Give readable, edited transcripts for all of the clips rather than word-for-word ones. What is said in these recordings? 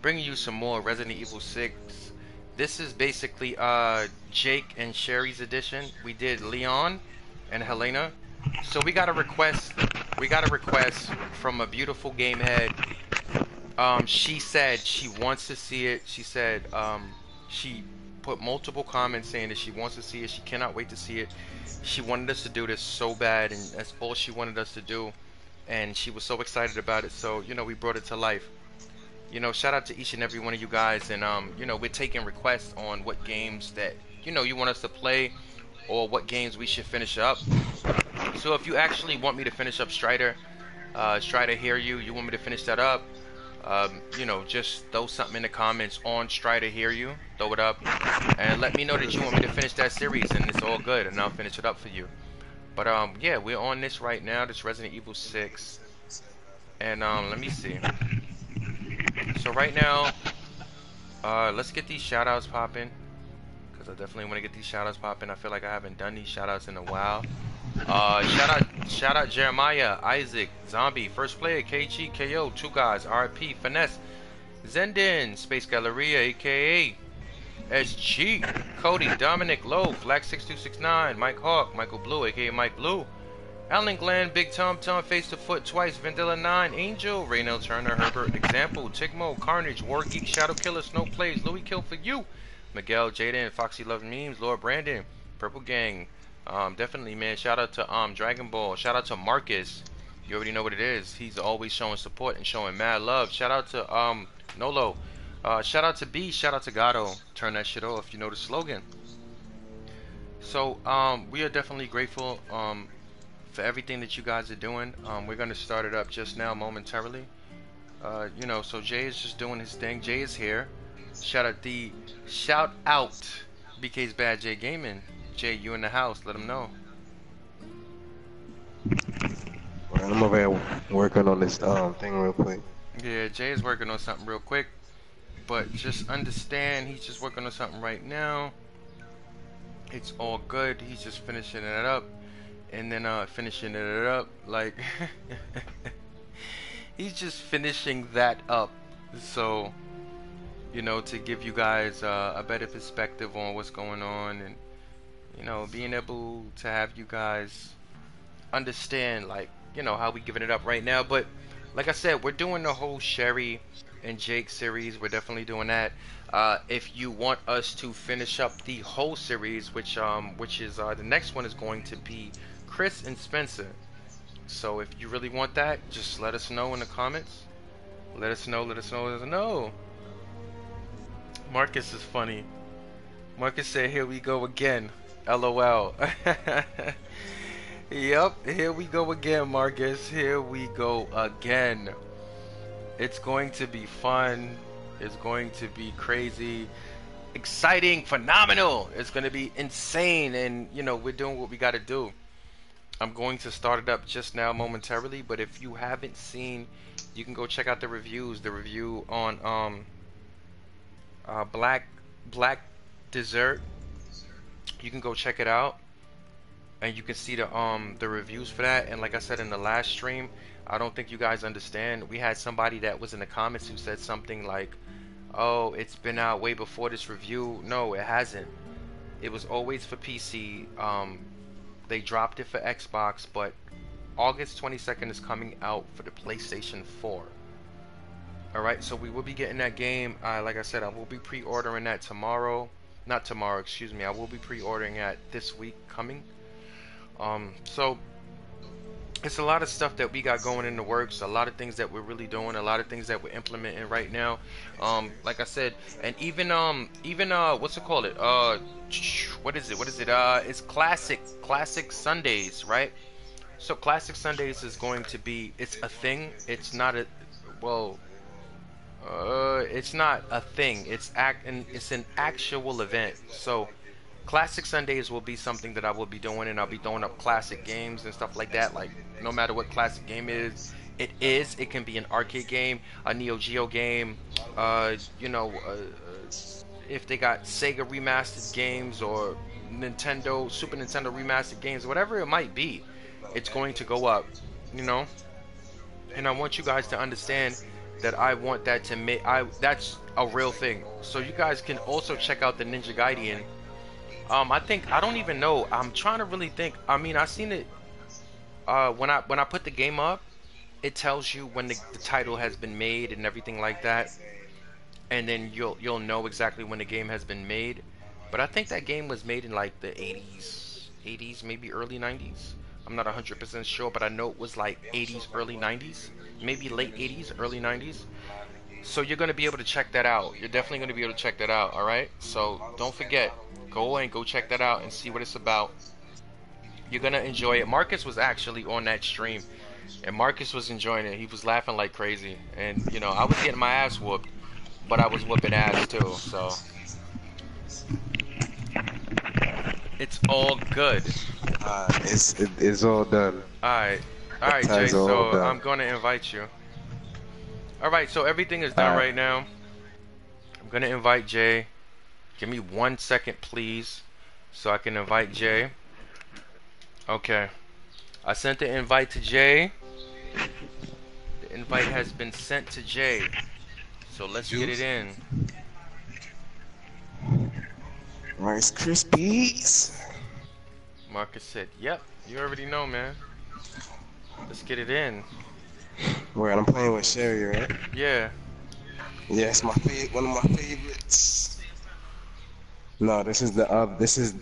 Bringing you some more Resident Evil 6. This is basically Jake and Sherry's edition. We did Leon and Helena. So we got a request. We got a request from a beautiful game head. She said she wants to see it. She said she put multiple comments saying that she wants to see it. She cannot wait to see it. She wanted us to do this so bad, and that's all she wanted us to do. And she was so excited about it. So you know, we brought it to life. You know, shout out to each and every one of you guys, and you know, we're taking requests on what games that you know you want us to play, or what games we should finish up. So if you actually want me to finish up Strider, Hear You, you want me to finish that up? You know, just throw something in the comments on Strider Hear You, throw it up, and let me know that you want me to finish that series, and it's all good, and I'll finish it up for you. But yeah, we're on this right now. This Resident Evil 6, and let me see. So right now, let's get these shoutouts popping, because I definitely want to get these shoutouts popping. I feel like I haven't done these shoutouts in a while. Shout out Jeremiah, Isaac, Zombie, First Player, KG, KO, Two Guys, RP, Finesse, Zendin, Space Galleria, aka SG, Cody, Dominic, Lowe, Black6269, Mike Hawk, Michael Blue, aka Mike Blue, Alan Glenn, Big Tom Tom, Face to Foot Twice, Vanilla 9, Angel, Raynell Turner, Herbert, Example, Tigmo, Carnage, War Geek, Shadow Killer, Snow Plays, Louis Kill for You, Miguel, Jaden, Foxy Love Memes, Lord Brandon, Purple Gang. Definitely, man, shout out to Dragon Ball, shout out to Marcus. You already know what it is. He's always showing support and showing mad love. Shout out to Nolo, shout out to B, shout out to Gato. Turn that shit off, you know the slogan. So we are definitely grateful for everything that you guys are doing. We're gonna start it up just now momentarily. You know, so Jay is just doing his thing. Jay is here. Shout out BK's Bad Jay Gaming. Jay, you in the house, let him know. I'm over here working on this thing real quick. Yeah, Jay is working on something real quick, but just understand he's just working on something right now. It's all good. He's just finishing it up. And then finishing it up, like he's just finishing that up, so you know, to give you guys a better perspective on what's going on, and you know, being able to have you guys understand, like, you know, how we giving it up right now. But like I said, we're doing the whole Sherry and Jake series. We're definitely doing that. If you want us to finish up the whole series, which is the next one is going to be Chris and Spencer. So if you really want that, just let us know in the comments. Let us know. Marcus is funny. Marcus said, "Here we go again. LOL." Yep, here we go again, Marcus. Here we go again. It's going to be fun. It's going to be crazy, exciting, phenomenal. It's going to be insane, and you know, we're doing what we got to do. I'm going to start it up just now momentarily, but if you haven't seen, you can go check out the reviews. The review on Black Desert. You can go check it out, and you can see the reviews for that. And like I said in the last stream, I don't think you guys understand. We had somebody that was in the comments who said something like, "Oh, it's been out way before this review." No, it hasn't. It was always for PC. They dropped it for Xbox, but August 22nd is coming out for the PlayStation 4. Alright, so we will be getting that game. Like I said, I will be pre-ordering that tomorrow. Not tomorrow, excuse me. I will be pre-ordering that this week coming. So it's a lot of stuff that we got going in the works, a lot of things that we're really doing, a lot of things that we're implementing right now. Like I said, and even what's it called? It's Classic Sundays, right? So Classic Sundays is going to be, it's a thing. It's not a, well, it's not a thing. It's an actual event. So Classic Sundays will be something that I will be doing, and I'll be throwing up classic games and stuff like that. Like, no matter what classic game is, it can be an arcade game, a Neo Geo game, you know, if they got Sega remastered games or Nintendo, Super Nintendo remastered games, whatever it might be, it's going to go up, you know. And I want you guys to understand that I want that to make. That's a real thing. So you guys can also check out the Ninja Gaiden. I think, I don't even know. I'm trying to really think. I mean, I seen it when I put the game up. It tells you when the title has been made and everything like that, and then you'll know exactly when the game has been made. But I think that game was made in like the 80s, maybe early 90s. I'm not 100% sure, but I know it was like 80s, early 90s, maybe late 80s, early 90s. So you're gonna be able to check that out. You're definitely gonna be able to check that out. All right. So don't forget, go and go check that out and see what it's about. You're gonna enjoy it. Marcus was actually on that stream. And Marcus was enjoying it. He was laughing like crazy. And, you know, I was getting my ass whooped, but I was whooping ass too. So it's all good. It's all done. All right, Jake. So I'm going to invite you. All right, so everything is done right now. I'm going to invite Jay. Give me 1 second, please, so I can invite Jay. Okay. I sent the invite to Jay. The invite has been sent to Jay. So let's get it in. Rice Krispies. Marcus said, yep, you already know, man. Let's get it in. Well, I'm playing with Sherry, right? Yeah. Yeah, it's one of my favorites. No, this is this is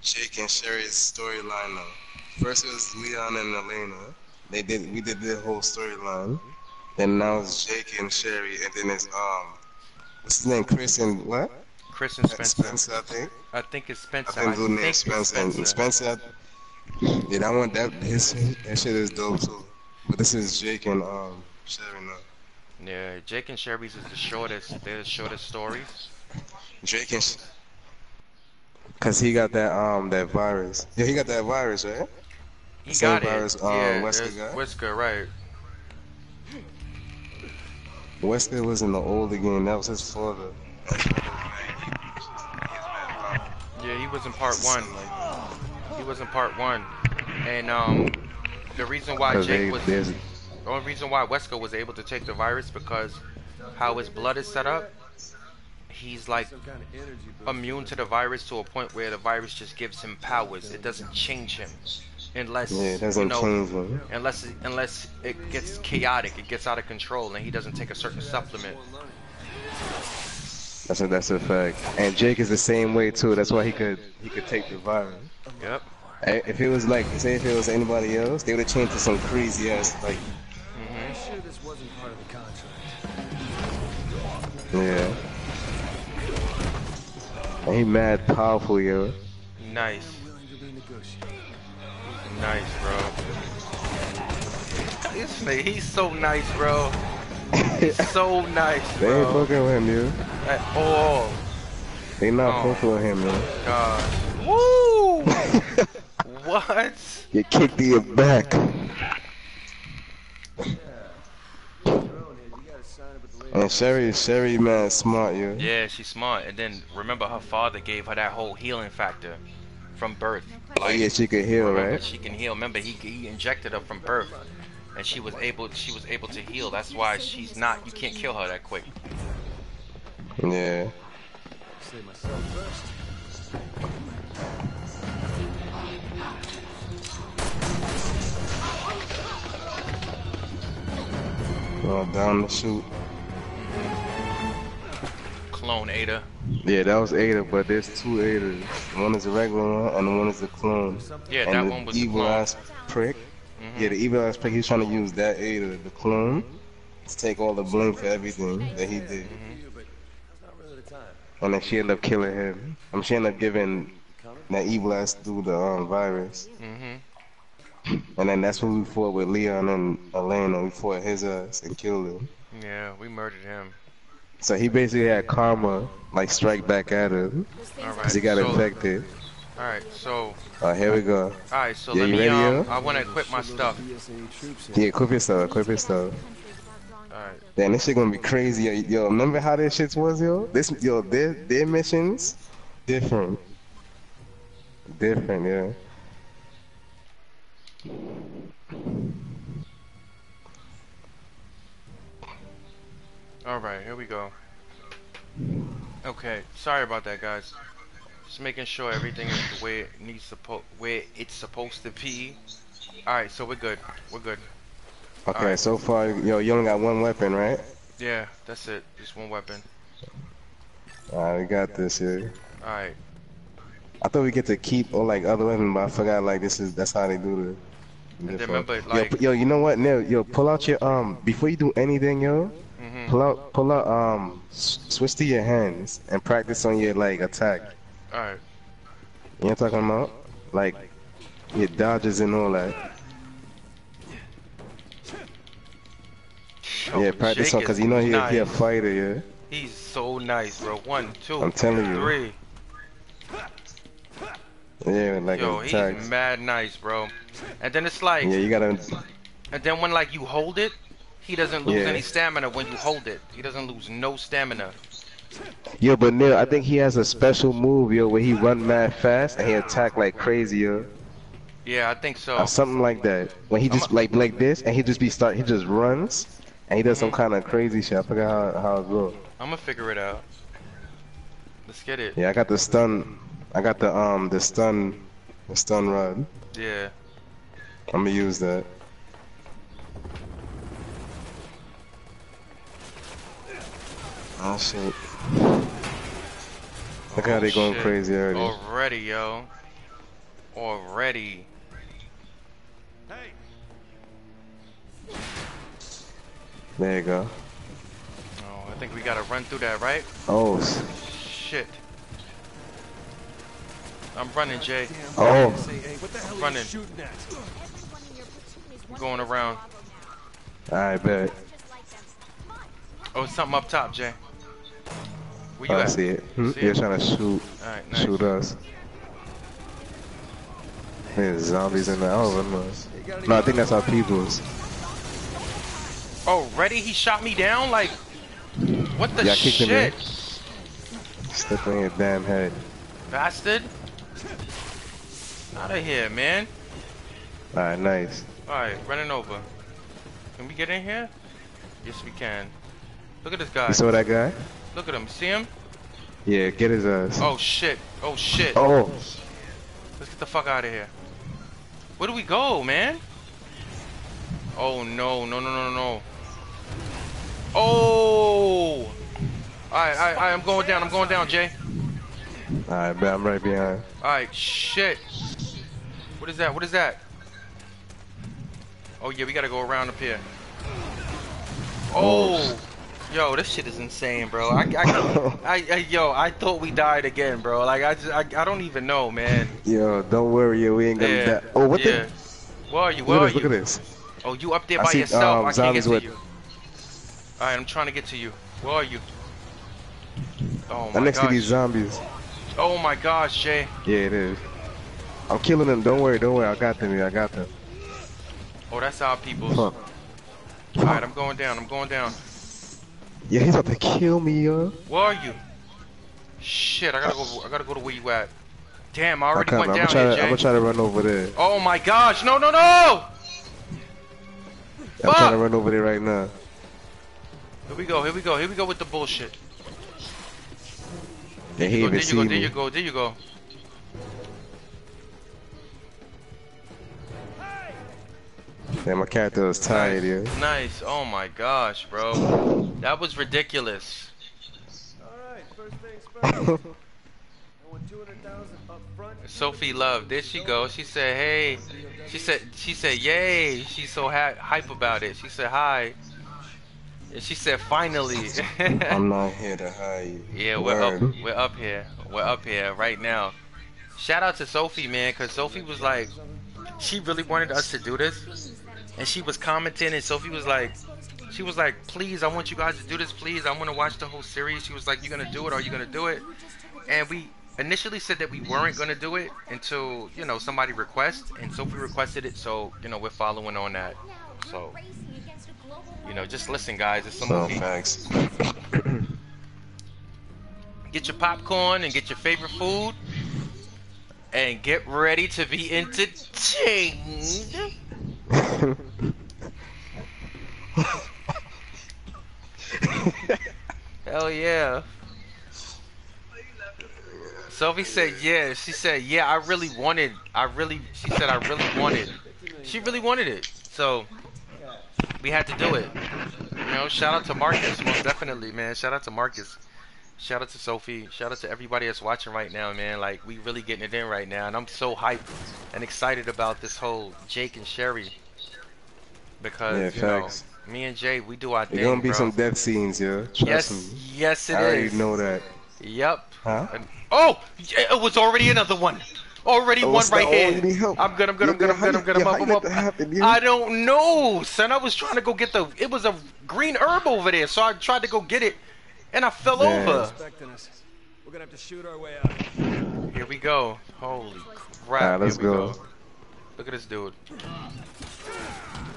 Jake and Sherry's storyline though. First it was Leon and Helena. We did the whole storyline. Then now it's Jake and Sherry, and then it's what's his name? Chris and what? Chris and Spencer. Spencer, I think. I think it's Spencer. I think it's Spencer. Spencer. Yeah, that one. That shit is dope too. But this is Jake and Sherry now. Yeah, Jake and Sherry's is the shortest. They're the shortest stories. Jake and. Cause he got that virus. Yeah, he got that virus, right? He got it. Virus, yeah, Wesker, right? Wesker was in the older game. That was his father. Yeah, he was in part one. He was in part one, and the reason why the only reason why Wesker was able to take the virus because how his blood is set up, he's like immune to the virus to a point where the virus just gives him powers. It doesn't change him unless unless it gets chaotic, it gets out of control, and he doesn't take a certain supplement. That's a fact. And Jake is the same way too. That's why he could take the virus. Yep. If it was like, say if it was anybody else, they would have changed to some crazy ass like. Mm-hmm. I'm sure this wasn't part of the contract. Yeah. He mad powerful, yo. Nice. Nice, bro. This nigga, he's so nice, bro. He's so nice, bro. They ain't fucking with him, dude. At all. They not fucking with him, man. God. Woo! What? You kicked in your back. And Sherry, man, smart, yo. Yeah, she's smart. And then remember, her father gave her that whole healing factor from birth. Oh yeah, she could heal, right? She can heal. Remember, he injected her from birth, and she was able to heal. That's why she's not. You can't kill her that quick. Yeah. Oh, down the chute. Clone Ada. Yeah, that was Ada, but there's two Adas. One is a regular one, and one is the clone. Yeah, and that one was the evil ass prick. Mm-hmm. Yeah, the evil ass prick. He's trying to use that Ada, the clone, to take all the blame for everything that he did. Mm-hmm. And then she ended up killing him. I mean, she ended up giving that evil ass dude the virus. Mm-hmm. And then that's when we fought with Leon and Helena. We fought his ass and killed him. Yeah, we murdered him. So he basically had karma, like, strike back at him, because he got infected. Alright, so... here we go. Alright, so let me, I want to equip my stuff. Yeah, equip your stuff. Alright. Damn, this shit gonna be crazy. Yo, remember how this shit was, yo? Their missions? Different. Different, yeah. Alright, here we go. Okay, sorry about that, guys. Just making sure everything is the way it needs to where it's supposed to be. Alright, so we're good. We're good. Okay, right. So far, yo, you only got one weapon, right? Yeah, that's it. Just one weapon. Alright, we got this here. Alright. I thought we get to keep or like other women, but I forgot like that's how they do the. And remember, like, yo, you know what? Now, yo, pull out your before you do anything, yo. Mm-hmm. Pull out switch to your hands and practice on your like attack. All right. You know what I'm talking about? Like your dodges and all that. Yo, yeah, practice Jake on, cause you know he a fighter, yeah. He's so nice, bro. 1, 2, I'm telling you. 3. Yeah, like yo, he's mad nice, bro. And then it's like, yeah, you gotta. And then when like you hold it, he doesn't lose any stamina when you hold it. He doesn't lose no stamina. Yo, but Neil, I think he has a special move, yo, where he run mad fast and he attack like crazy, yo. Yeah, I think so. Or something like that. When he just like this, and he just he just runs, and he does some kind of crazy shit. I forgot how it goes. I'm gonna figure it out. Let's get it. Yeah, I got the stun. I got the stun rod. Yeah. I'm gonna use that. Oh shit. Look how they going crazy already. Already, yo. Already. Hey. There you go. Oh, I think we gotta run through that, right? Oh shit. I'm running, Jay. Oh. I'm running. I'm going around. I bet. Oh, something up top, Jay. Where you at? I see it. You're trying to shoot. All right, nice. Shoot us. There's zombies in there. I don't know. No, I think that's our peoples. Already? He shot me down? Like, what the shit? Him in. Step on your damn head. Bastard. Out of here, man. Alright, nice. Alright, running over. Can we get in here? Yes, we can. Look at this guy. You saw that guy? Look at him. See him? Yeah, get his ass. Oh, shit. Oh, shit. Oh. Let's get the fuck out of here. Where do we go, man? Oh, no. No, no, no, no. Oh. Alright, I'm going down. I'm going down, Jay. Alright, but I'm right behind. Alright, shit. What is that? What is that? Oh, yeah, we gotta go around up here. Oh. Yo, this shit is insane, bro. I thought we died again, bro. Like, I don't even know, man. Yo, don't worry, yo. We ain't gonna die. Oh, what the? Where are you? Where are you? Look at this. Oh, you up there by yourself. I can't get to you. Alright, I'm trying to get to you. Where are you? Oh, my God. I'm next to these zombies. Oh my gosh, Jay. Yeah, it is. I'm killing them. Don't worry, don't worry. I got them. I got them. Oh, that's our people. Huh. Alright, I'm going down. I'm going down. Yeah, he's about to kill me, yo. Where are you? Shit, I gotta go to where you at. Damn, I already went down here, Jay. I'm gonna try to run over there. Oh my gosh. No, no, no! I'm trying to run over there right now. Here we go. Here we go. Here we go with the bullshit. There you go, there you go, there you go, there you go. Damn, my character was tired, yo. Nice, oh my gosh, bro. That was ridiculous. Alright, first things first. Sophie Love, there she goes. She said, hey. She said, yay. She's so hype about it. She said, hi. And she said, finally. I'm not here to hide you. Yeah, we're up here. We're up here right now. Shout out to Sophie, man, because Sophie was like, she really wanted us to do this. And she was commenting, and Sophie was like, please, I want you guys to do this, please. I want to watch the whole series. She was like, you going to do it? Are you going to do it? And we initially said that we weren't going to do it until, you know, somebody requests. And Sophie requested it, so, you know, we're following on that. So... you know, just listen, guys. It's some movie. Facts. Get your popcorn and get your favorite food, and get ready to be entertained. Hell yeah. Sophie said yeah. She said yeah. She said I really wanted. She really wanted it. So we had to do it. You know, shout out to Marcus, most definitely, man. Shout out to Marcus. Shout out to Sophie. Shout out to everybody that's watching right now, man. Like, we really getting it in right now, and I'm so hyped and excited about this whole Jake and Sherry, because you know, me and Jay, we do our thing. There's gonna be some death scenes, yeah. Yes, it is. I already know that. Yep. Huh? Oh, it was already another one. Already one right here. I'm good. I don't know, son. I was trying to go get the. It was a green herb over there, so I tried to go get it. And I fell over. We're gonna have to shoot our way out. Here we go. Holy crap. All right, let's go. Look at this dude.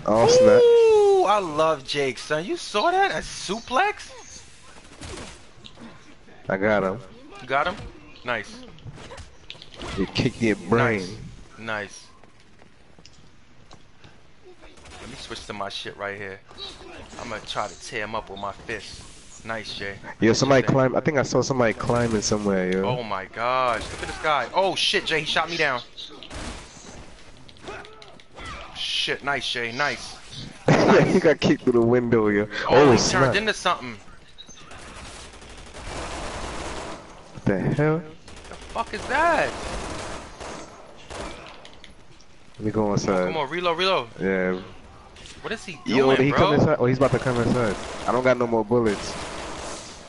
Oh, snap. Ooh, I love Jake, son. You saw that? A suplex? I got him. You got him? Nice. You kicked your brain. Nice. Let me switch to my shit right here. I'm gonna try to tear him up with my fist. Nice, Jay. Yo, somebody climbed. I think I saw somebody climbing somewhere, yo. Oh my gosh. Look at this guy. Oh shit, Jay. He shot me down. Shit. Nice, Jay. Nice. I think I kicked through the window, yo. Oh, he turned into something. What the hell? The fuck is that? Let me go inside. Come on, reload, reload. Yeah. What is he doing, yo, did he come inside? Oh, he's about to come inside. I don't got no more bullets.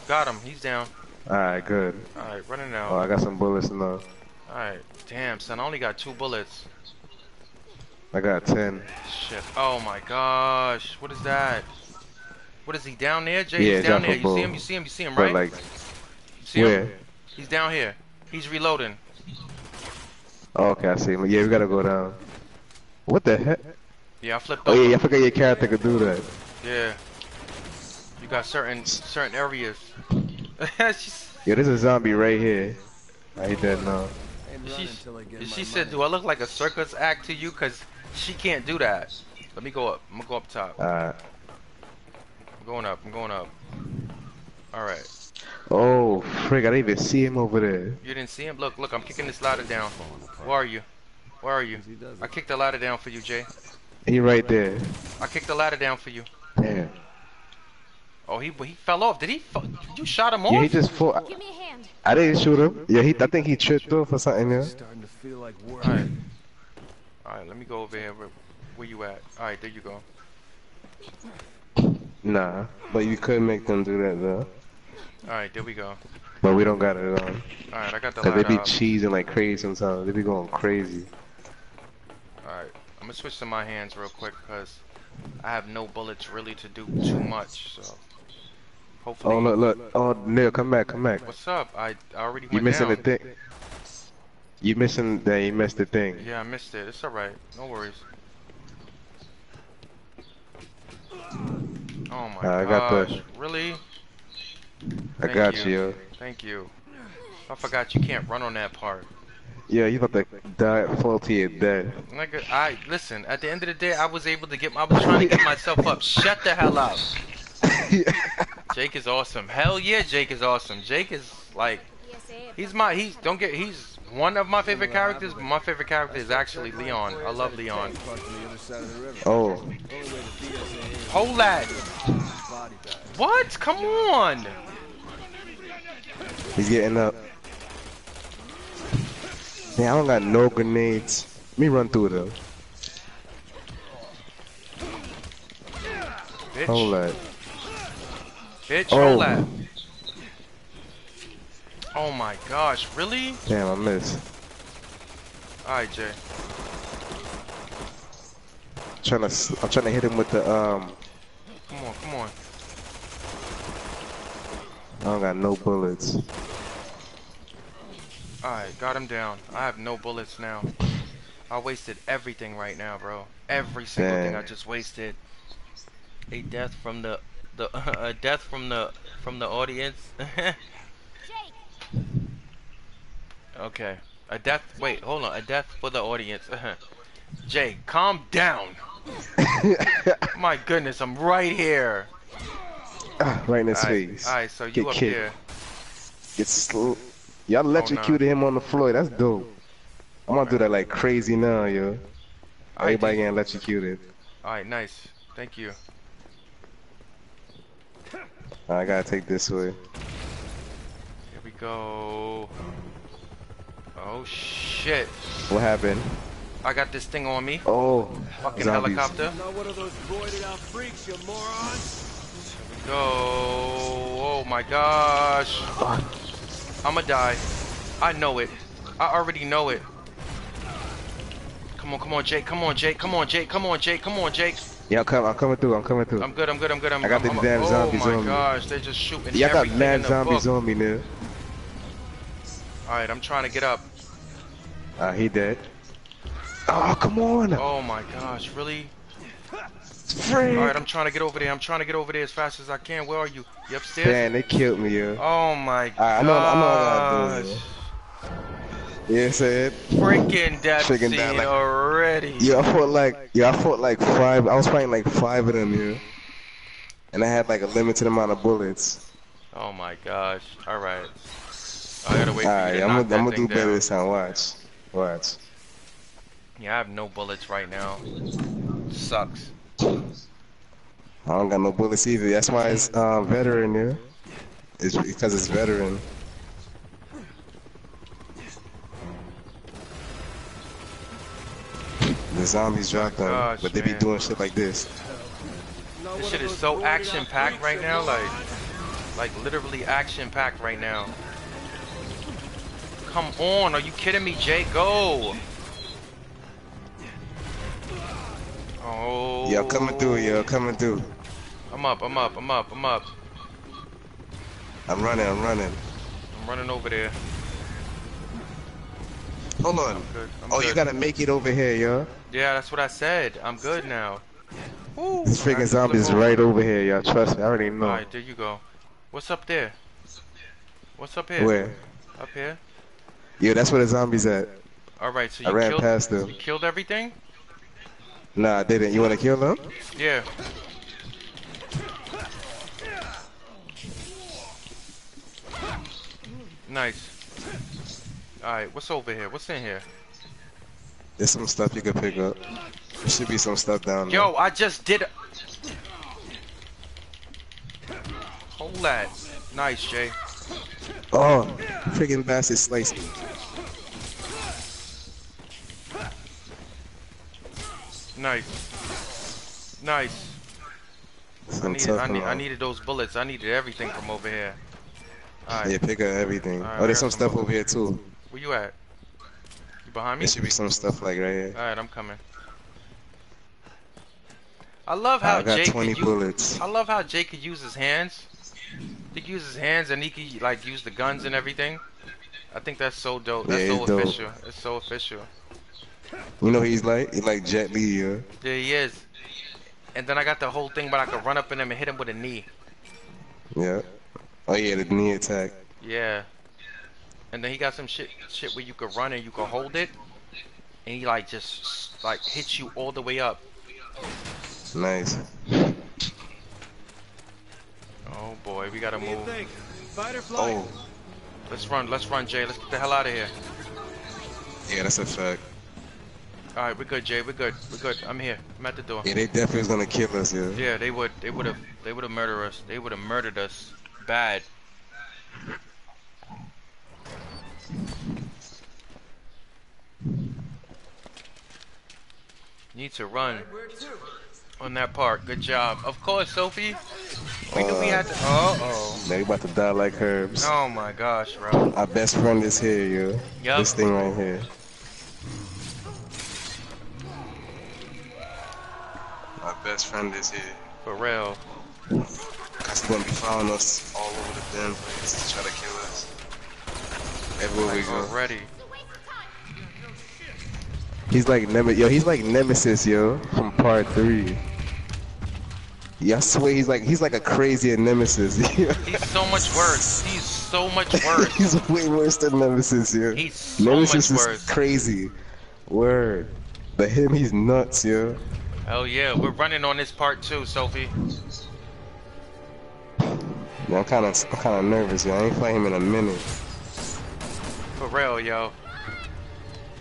Got him. He's down. Alright, good. Alright, running out. Oh, I got some bullets now. Alright. Damn, son. I only got 2 bullets. I got 10. Shit. Oh, my gosh. What is that? What is he down there, Jay? Yeah, he's down there. You see him? You see him? You see him, right? Like, you see him? He's down here. He's reloading. Oh, okay, I see him. Yeah, we gotta go down. What the heck? Yeah, I flipped over. Oh yeah, I forgot your character could do that. Yeah. You got certain areas. Yeah, there's a zombie right here. I hate that now. She said, do I look like a circus act to you? Cause she can't do that. Let me go up. I'm gonna go up top. Alright. I'm going up. I'm going up. Alright. Oh, frick. I didn't even see him over there. You didn't see him? Look, look. I'm kicking this ladder down. Where are you? Where are you? I kicked the ladder down for you, Jay. He right there. I kicked the ladder down for you. Damn. Oh, he fell off. Did he? You shot him off? Yeah, he just fell. Give me a hand. I didn't shoot him. Yeah, I think he tripped off or something. Yeah. Alright. Alright, let me go over here. Where you at? Alright, there you go. Nah, but you could make them do that though. Alright, there we go. But we don't got it on. Alright, I got the ladder. Cause they be cheesing like crazy sometimes. They be going crazy. Alright. I'm gonna switch to my hands real quick because I have no bullets really to do too much. So hopefully. Oh look! Oh Neil, come back, come back. What's up? I already went down. You missing the thing? You missing that? You missed the thing. Yeah, I missed it. It's all right. No worries. Oh my gosh! I got the... Really? I got you. Thank you. I forgot you can't run on that part. Yeah, you about to die, fall to your death. Nigga, listen, at the end of the day, I was able to I was trying to get myself up. Shut the hell up. Yeah. Jake is awesome. Hell yeah, Jake is awesome. Jake is like, he's one of my favorite characters, but my favorite character is actually Leon. I love Leon. Oh. Hold that. What? Come on. He's getting up. Man, I don't got no grenades. Let me run through though. Bitch. Hold that. Bitch, hold that. Oh my gosh, really? Damn, I missed. Alright, Jay. I'm trying to hit him with the Come on, come on. I don't got no bullets. Alright, got him down. I have no bullets now. I wasted everything right now, bro. Every single thing I just wasted. A death from the audience. Jake. Okay. A death. Wait, hold on. A death for the audience. Jake, calm down. My goodness, I'm right here. Right in his face. Alright, so you up here. Y'all electrocuted him on the floor. That's dope. I'm gonna do that like crazy now, yo. Everybody getting electrocuted. Alright, nice. Thank you. I gotta take this way. Here we go. Oh shit. What happened? I got this thing on me. Oh. Fucking zombies. Helicopter. Not one of those roided out freaks, you morons. Here we go. Oh my gosh. Fuck. I'ma die. I know it. I already know it. Come on, come on, Jake. Come on, Jake. Come on, Jake. Come on, Jake. Come on, Jake. Yeah, I'm coming through. I'm coming through. I'm good. I'm good. I'm good. I got the damn zombies on me. Oh my gosh, they're just shooting. Yeah, I got mad zombies on me now. All right, I'm trying to get up. He dead. Oh, come on. Oh my gosh, really? Frick. All right, I'm trying to get over there. I'm trying to get over there as fast as I can. Where are you? You upstairs? Man, they killed me, yo. Oh my gosh. I know what I do. Yeah, said. Freaking death scene like, already. Yeah, I fought like five. I was fighting like five of them, yo. And I had like a limited amount of bullets. Oh my gosh. All right. I gotta wait. All right, I'm gonna do better this time. Watch, watch. Yeah, I have no bullets right now. Sucks. I don't got no bullets either. That's why it's veteran, yeah. It's because it's veteran. The zombies dropped them, but they be doing shit like this. This shit is so action-packed right now, like literally action-packed right now. Come on, are you kidding me, Jay? Go! Oh. Yo, coming through, yo, coming through. I'm up, I'm up, I'm up, I'm up. I'm running, I'm running. I'm running over there. Hold on. I'm good, I'm good. You gotta make it over here, yo. Yeah, that's what I said. I'm good now. Ooh, this freaking zombie's right over here, yo. Trust me, I already know. Alright, there you go. What's up there? What's up here? Where? Up here? Yeah, that's where the zombie's at. Alright, so you ran past them. You killed everything? Nah, I didn't. You wanna kill them? Yeah. Nice. Alright, what's over here? What's in here? There's some stuff you can pick up. There should be some stuff down there. Yo, I just did hold that. Nice, Jay. Oh, freaking bastard sliced me. Nice. Nice. I needed those bullets. I needed everything from over here. All right. Yeah, pick up everything. Right, oh, there's some stuff over here too. Where you at? You behind me? There should be some stuff like right here. Alright, I'm coming. I love how Jake could use his hands. He could use his hands and he could like use the guns and everything. I think that's so dope. That's so official. It's so official. You know he's like Jet Li, yeah. Yeah, he is. And then I got the whole thing, but I could run up in him and hit him with a knee. Yeah. Oh yeah, the knee attack. Yeah. And then he got some shit where you could run and you could hold it, and he like just like hits you all the way up. Nice. Oh boy, we gotta move. Fight or flight? Oh. Let's run, Jay. Let's get the hell out of here. Yeah, that's a fact. Alright, we're good, Jay. We're good. We're good. I'm here. I'm at the door. Yeah, they definitely was gonna kill us, yeah. Yeah, they would. They would have murdered us. They would have murdered us bad. Need to run on that part. Good job. Of course, Sophie. We knew we had to. They about to die like herbs. Oh my gosh, bro. Our best friend is here, yo. Yep. This thing right here. My best friend is here. For real. He's gonna be following us all over the damn place to try to kill us. Everywhere we go. Already. He's like Nemesis, yo, from part 3. Yeah, I swear he's like a crazier Nemesis. He's so much worse. He's so much worse. He's way worse than Nemesis, yo. He's so much worse. Nemesis is crazy. Word. But him, he's nuts, yo. Oh yeah, we're running on this part too, Sophie. Yeah, I'm kind of nervous, yo. I ain't played him in a minute. For real, yo.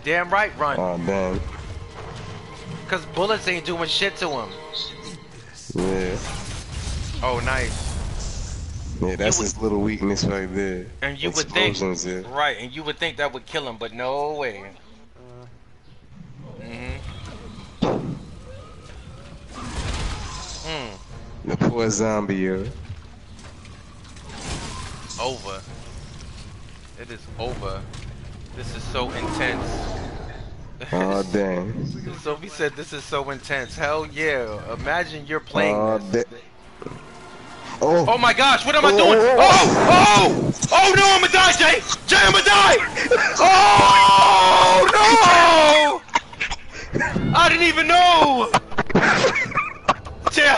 Damn right, run. Oh damn. Cause bullets ain't doing shit to him. Yeah. Oh nice. Yeah, that's his little weakness right there. And you explosions, would think, yeah. Right? And you would think that would kill him, but no way. Mm-hmm. Mm. The poor zombie, yo. Over. It is over. This is so intense. Oh dang. Sophie said this is so intense. Hell yeah. Imagine you're playing this. Oh. Oh my gosh, what am I doing? Oh! Oh! Oh no, I'm gonna die, Jay! Jay, I'm gonna die! Oh no! I didn't even know! Jay!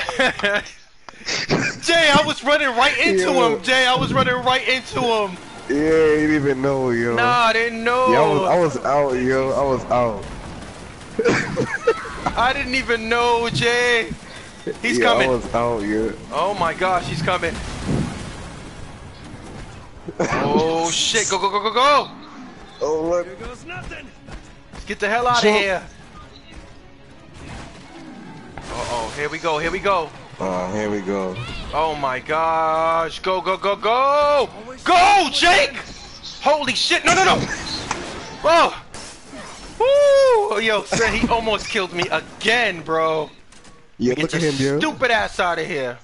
Jay, I was running right into him. Jay, I was running right into him. Yeah, I didn't even know, yo. Nah, I didn't know. Yo, I was out, yo. I was out. I didn't even know, Jay. He's coming. I was out, yo. Oh my gosh, he's coming. Oh shit! Go, go, go, go, go! Oh look. Here goes nothing. Let's get the hell out of here. Uh-oh, here we go. Here we go. Here we go. Oh my gosh. Go, go, go, go! Go, Jake! Holy shit. No, no, no! Whoa! Woo! Yo, son, he almost killed me again, bro. Yeah, look at him, dude. Stupid ass out of here.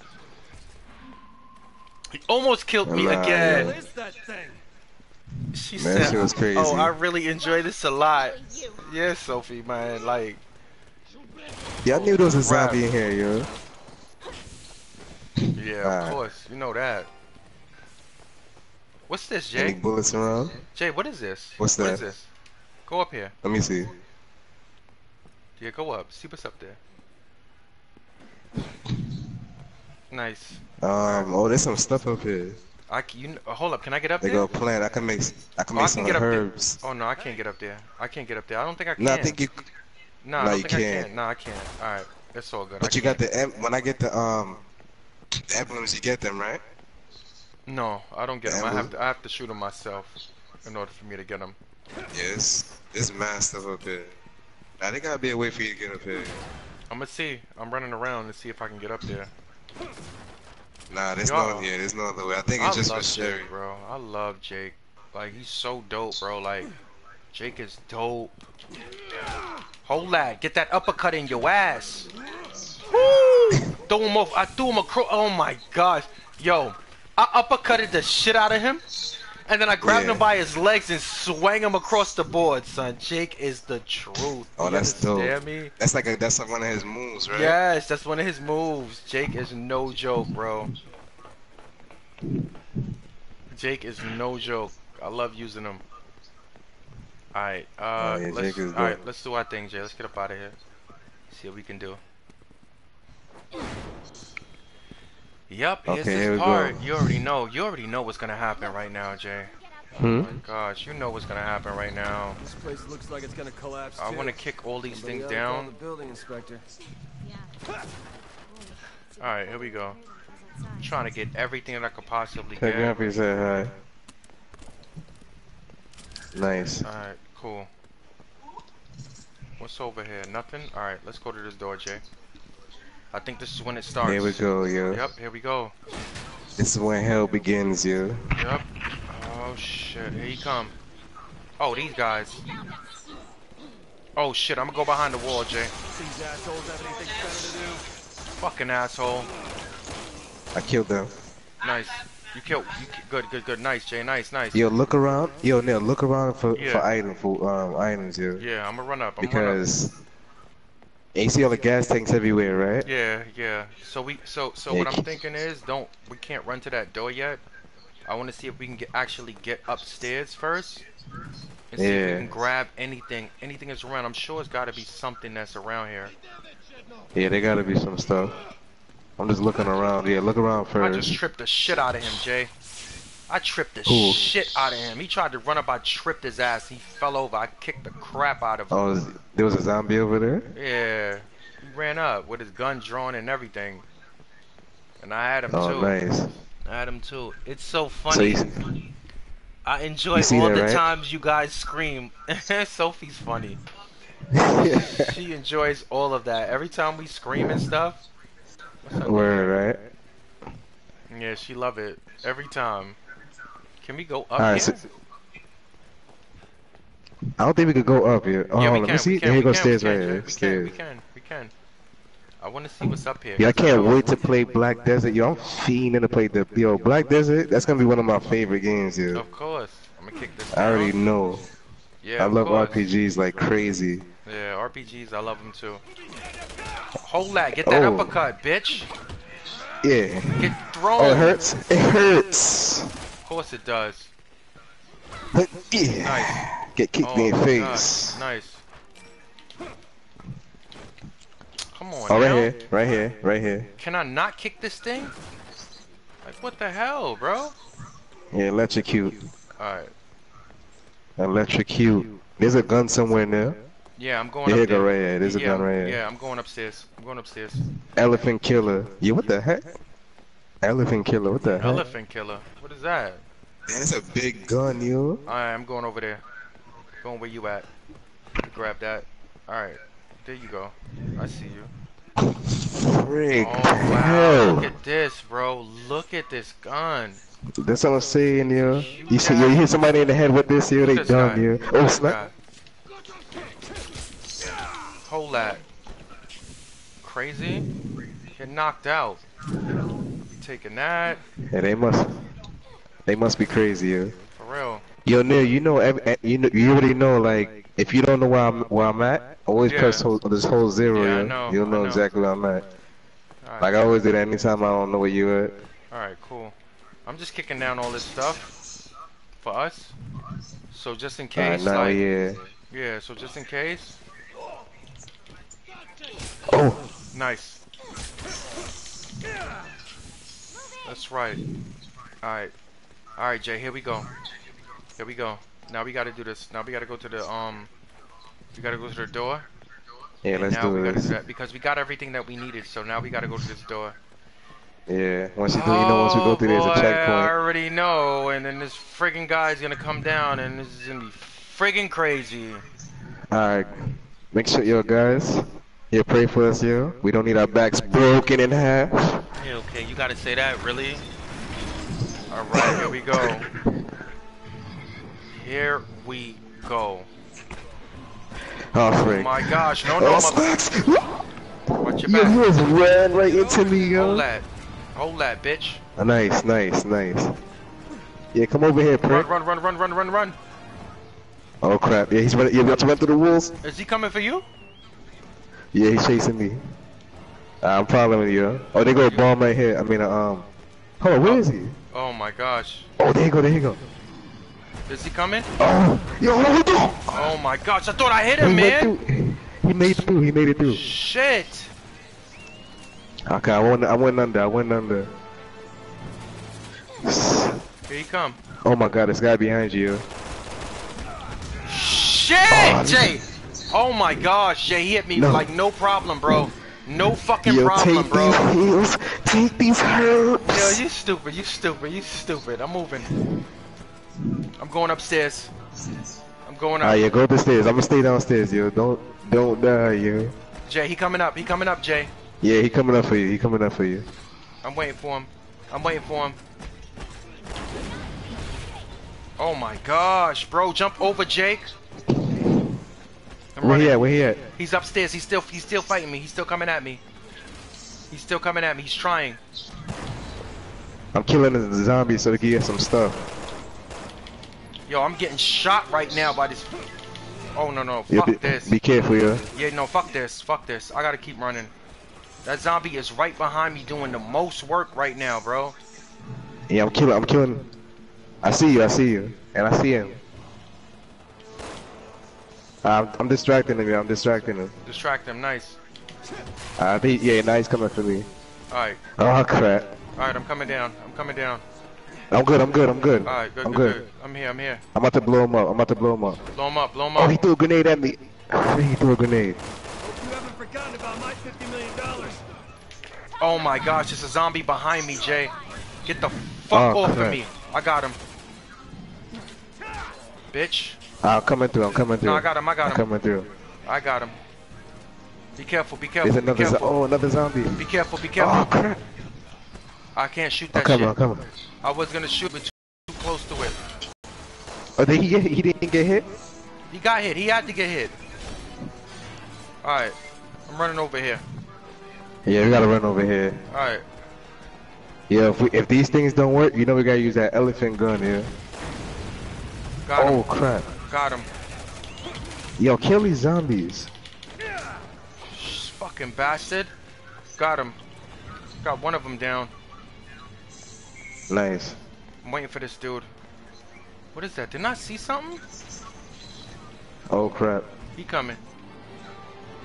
He almost killed me again. She said, she was crazy. Oh, I really enjoy this a lot. Yeah, Sophie, man. Like. Yeah, I knew there was a zombie in here, yo. Yeah, of course. You know that. What's this, Jay? Any bullets around? Jay, what is this? What is this? Go up here. Let me see. Yeah, go up. See what's up there. Nice. Oh, there's some stuff up here. Hold up. Can I get up there? They go plant. I can make some herbs. Oh no, I can't get up there. I don't think I can. No, I think you. No, I don't think I can. No, I can't. All right, that's all good. But you got the when I get the emblems, you get them, right? No, I don't get them. I have to shoot them myself in order for me to get them. Yes, it's massive up here. I think I'll be a way for you to get up here. I'm gonna see. I'm running around to see if I can get up there. Nah, there's no yeah, there's no other way. I think it's just for Sherry, bro. I love Jake. Like he's so dope, bro. Like Jake is dope. Hold that. Get that uppercut in your ass. Woo! Throw him off. I threw him across. Oh my gosh. Yo, I uppercutted the shit out of him. And then I grabbed him by his legs and swung him across the board, son. Jake is the truth. Oh, you that's dope. Me? That's like that's like one of his moves, right? Yes, that's one of his moves. Jake is no joke, bro. Jake is no joke. I love using him. Alright, yeah, let's do our thing, Jay. Let's get up out of here. See what we can do. Yup, here's this part. You already know. You already know what's gonna happen right now, Jay. Oh my gosh, you know what's gonna happen right now. This place looks like it's gonna collapse. I want to kick all these things down. All right, here we go. I'm trying to get everything that I could possibly get. Nice. All right, cool. What's over here? Nothing. All right, let's go to this door, Jay. I think this is when it starts. Here we go, yo. Yep, here we go. This is when hell begins, yo. Yep. Oh shit, here he come. Oh, these guys. Oh shit, I'm gonna go behind the wall, Jay. These assholes have anything better to do. Fucking asshole. I killed them. Nice. You killed. Good. Nice, Jay. Nice. Yo, look around. Yo, Neil, look around for items, yo. Yeah, I'm gonna run up. You see all the gas tanks everywhere, right? Yeah. So what I'm thinking is, we can't run to that door yet. I want to see if we can actually get upstairs first, and see if we can grab anything. Anything that's around. I'm sure it's got to be something that's around here. Yeah, there got to be some stuff. I'm just looking around. Yeah, look around first. I just tripped the shit out of him, Jay. I tripped the shit out of him. He tried to run up. I tripped his ass. He fell over. I kicked the crap out of him. Oh, there was a zombie over there? Yeah. He ran up with his gun drawn and everything. And I had him too. Oh, nice. Adam too. It's so funny. So I enjoy all the times you guys scream. Sophie's funny. She enjoys all of that. Every time we scream and stuff. Word, right? Yeah, she love it. Every time. Can we go up here? So I don't think we could go up here. Oh, yeah, let me see. Here goes stairs right here. We can. I want to see what's up here. Yeah, I can't wait to play Black Desert. Yo, I'm fiending to play the Black Desert. That's gonna be one of my favorite games, yo. Of course, I'm gonna kick this. I already know. Yeah, I love RPGs like crazy. Yeah, RPGs, I love them too. Hold that, get that uppercut, bitch. Yeah. Get thrown. Oh, it hurts. It hurts. Of course it does. But yeah. Nice. Get kicked in the face. God. Nice. Come on, right here, right here, right here. Can I not kick this thing? Like, what the hell, bro? Yeah, electrocute. Alright. Electrocute. There's a gun somewhere now. Yeah, I'm going upstairs. Go right here. There's a gun right here. Yeah, I'm going upstairs. I'm going upstairs. Elephant killer. Yeah, what the heck? Elephant killer, what the heck? Elephant killer. What is that? Man, that's a big gun, yo. Alright, I'm going over there. Going where you at. Grab that. Alright. There you go. I see you. Frick. Oh, wow. Look at this, bro. Look at this gun. That's what I'm saying, yo. You see, you hit somebody in the head with this, yo. They done, yo. Oh, snap. Hold that. Crazy? Get knocked out. You taking that? Yeah, they must be crazy, yo. For real. Yo, Neil, you already know, like, if you don't know where I'm at, always press this whole zero. Yeah, you'll know exactly where I'm at. Right, like I always do that anytime I don't know where you at. Alright, cool. I'm just kicking down all this stuff for us. So just in case. Like, yeah, so just in case. Oh, nice. That's right. Alright, Jay. Here we go. Here we go. Now we gotta do this. Now we gotta go to the we gotta go to the door. Yeah, let's do it. Because we got everything that we needed, so now we gotta go to this door. Yeah, once you once we go through there's a checkpoint. I already know, and then this friggin' guy's gonna come down, and this is gonna be friggin' crazy. Alright, make sure, yo guys, you pray for us, yo. We don't need our backs broken in half. Yeah, okay, you gotta say that, really? Alright, here we go. Here we go. Oh, freak. My gosh, no, watch your back. You just ran right into me, yo. Hold that, bitch. Nice. Yeah, come over here, prick. Run. Oh, crap. Yeah, he's running. You're about to run through the walls. Is he coming for you? Yeah, he's chasing me. I'm following you, yo. Oh, they got a bomb right here. I mean, hold on, where is he? Oh, my gosh. Oh, there you go. Is he coming? Oh, yo, what the? Oh my gosh, I thought I hit him, man. He made it through. Shit. Okay, I went under. Here he come. Oh my god, this guy behind you. Shit, Jay. Oh my gosh, Jay, he hit me like no problem, bro. No fucking problem, bro. Take these herbs. Yo, you stupid. I'm moving. I'm going upstairs. I'm going up. Alright, yeah, go up the stairs. I'm gonna stay downstairs, yo. Don't die, yo. Jay, he coming up, Jay. Yeah, he coming up for you. I'm waiting for him. Oh my gosh, bro, jump over, Jake. Where he at? He's upstairs. He's still fighting me. He's still coming at me. He's trying. I'm killing the zombies so they can get some stuff. Yo, I'm getting shot right now by this. Oh, no. Fuck this. Be careful, yo. Yeah, no, fuck this. I gotta keep running. That zombie is right behind me doing the most work right now, bro. Yeah, I'm killing. I see you. And I see him. I'm distracting him, yo. Distract him, nice. Now he's coming for me. Alright. Oh, crap. Alright, I'm coming down. I'm good. Alright, good. I'm here. I'm about to blow him up. Blow him up. Oh, he threw a grenade at me. Hope you haven't forgotten about my $50 million. Oh my gosh, it's a zombie behind me, Jay. Get the Fuck off of me. I got him. Bitch. I'm coming through, I'm coming through. No, I got him, I got him. I'm coming through. I got him. Be careful, be careful. There's another another zombie. Be careful, be careful. Oh, crap. I can't shoot that shit. Come on. I was gonna shoot, but too close to it. Oh, did he get hit? He didn't get hit? He got hit. He had to get hit. Alright. I'm running over here. Yeah, we gotta run over here. Alright. Yeah, if these things don't work, you know we gotta use that elephant gun here. Got him. Oh, crap. Got him. Yo, kill these zombies. Fucking bastard. Got him. Got one of them down. Nice. I'm waiting for this dude. What is that? Didn't I see something? Oh, crap. He coming.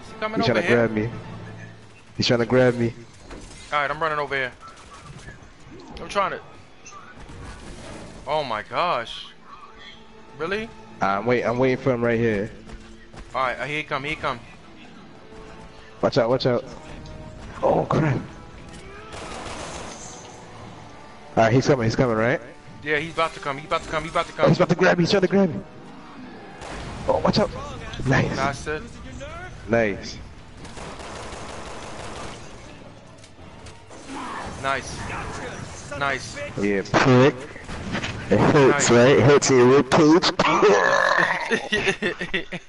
Is he coming over here? He's trying to grab me. He's trying to grab me. Alright, I'm running over here. I'm trying to... Oh my gosh. Really? I'm waiting for him right here. Alright, here he come, here he come. Watch out, watch out. Oh, crap. Alright, he's coming, right? Yeah, he's about to come, he's about to come, he's about to come. Oh, he's about to grab me, he's trying to grab me. Oh, watch out. Nice. Bastard. Nice. Nice. Nice. Yeah, prick. It hurts, right? It hurts in your rib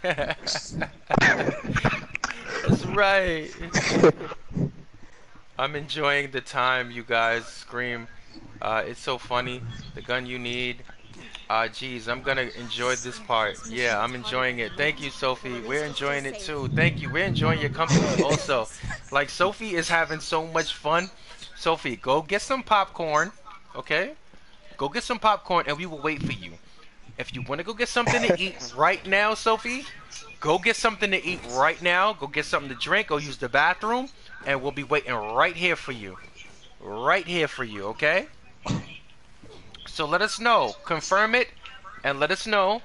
cage. That's right. I'm enjoying the time you guys scream. It's so funny. The gun you need. Geez, I'm gonna enjoy this part. Yeah, I'm enjoying it. Thank you, Sophie. We're enjoying it too. Thank you. We're enjoying your company also. Like, Sophie is having so much fun. Sophie, go get some popcorn, okay? Go get some popcorn and we will wait for you. If you want to go get something to eat right now, Sophie, go get something to eat right now. Go get something to drink. Go use the bathroom and we'll be waiting right here for you. Right here for you, okay? So let us know. Confirm it and let us know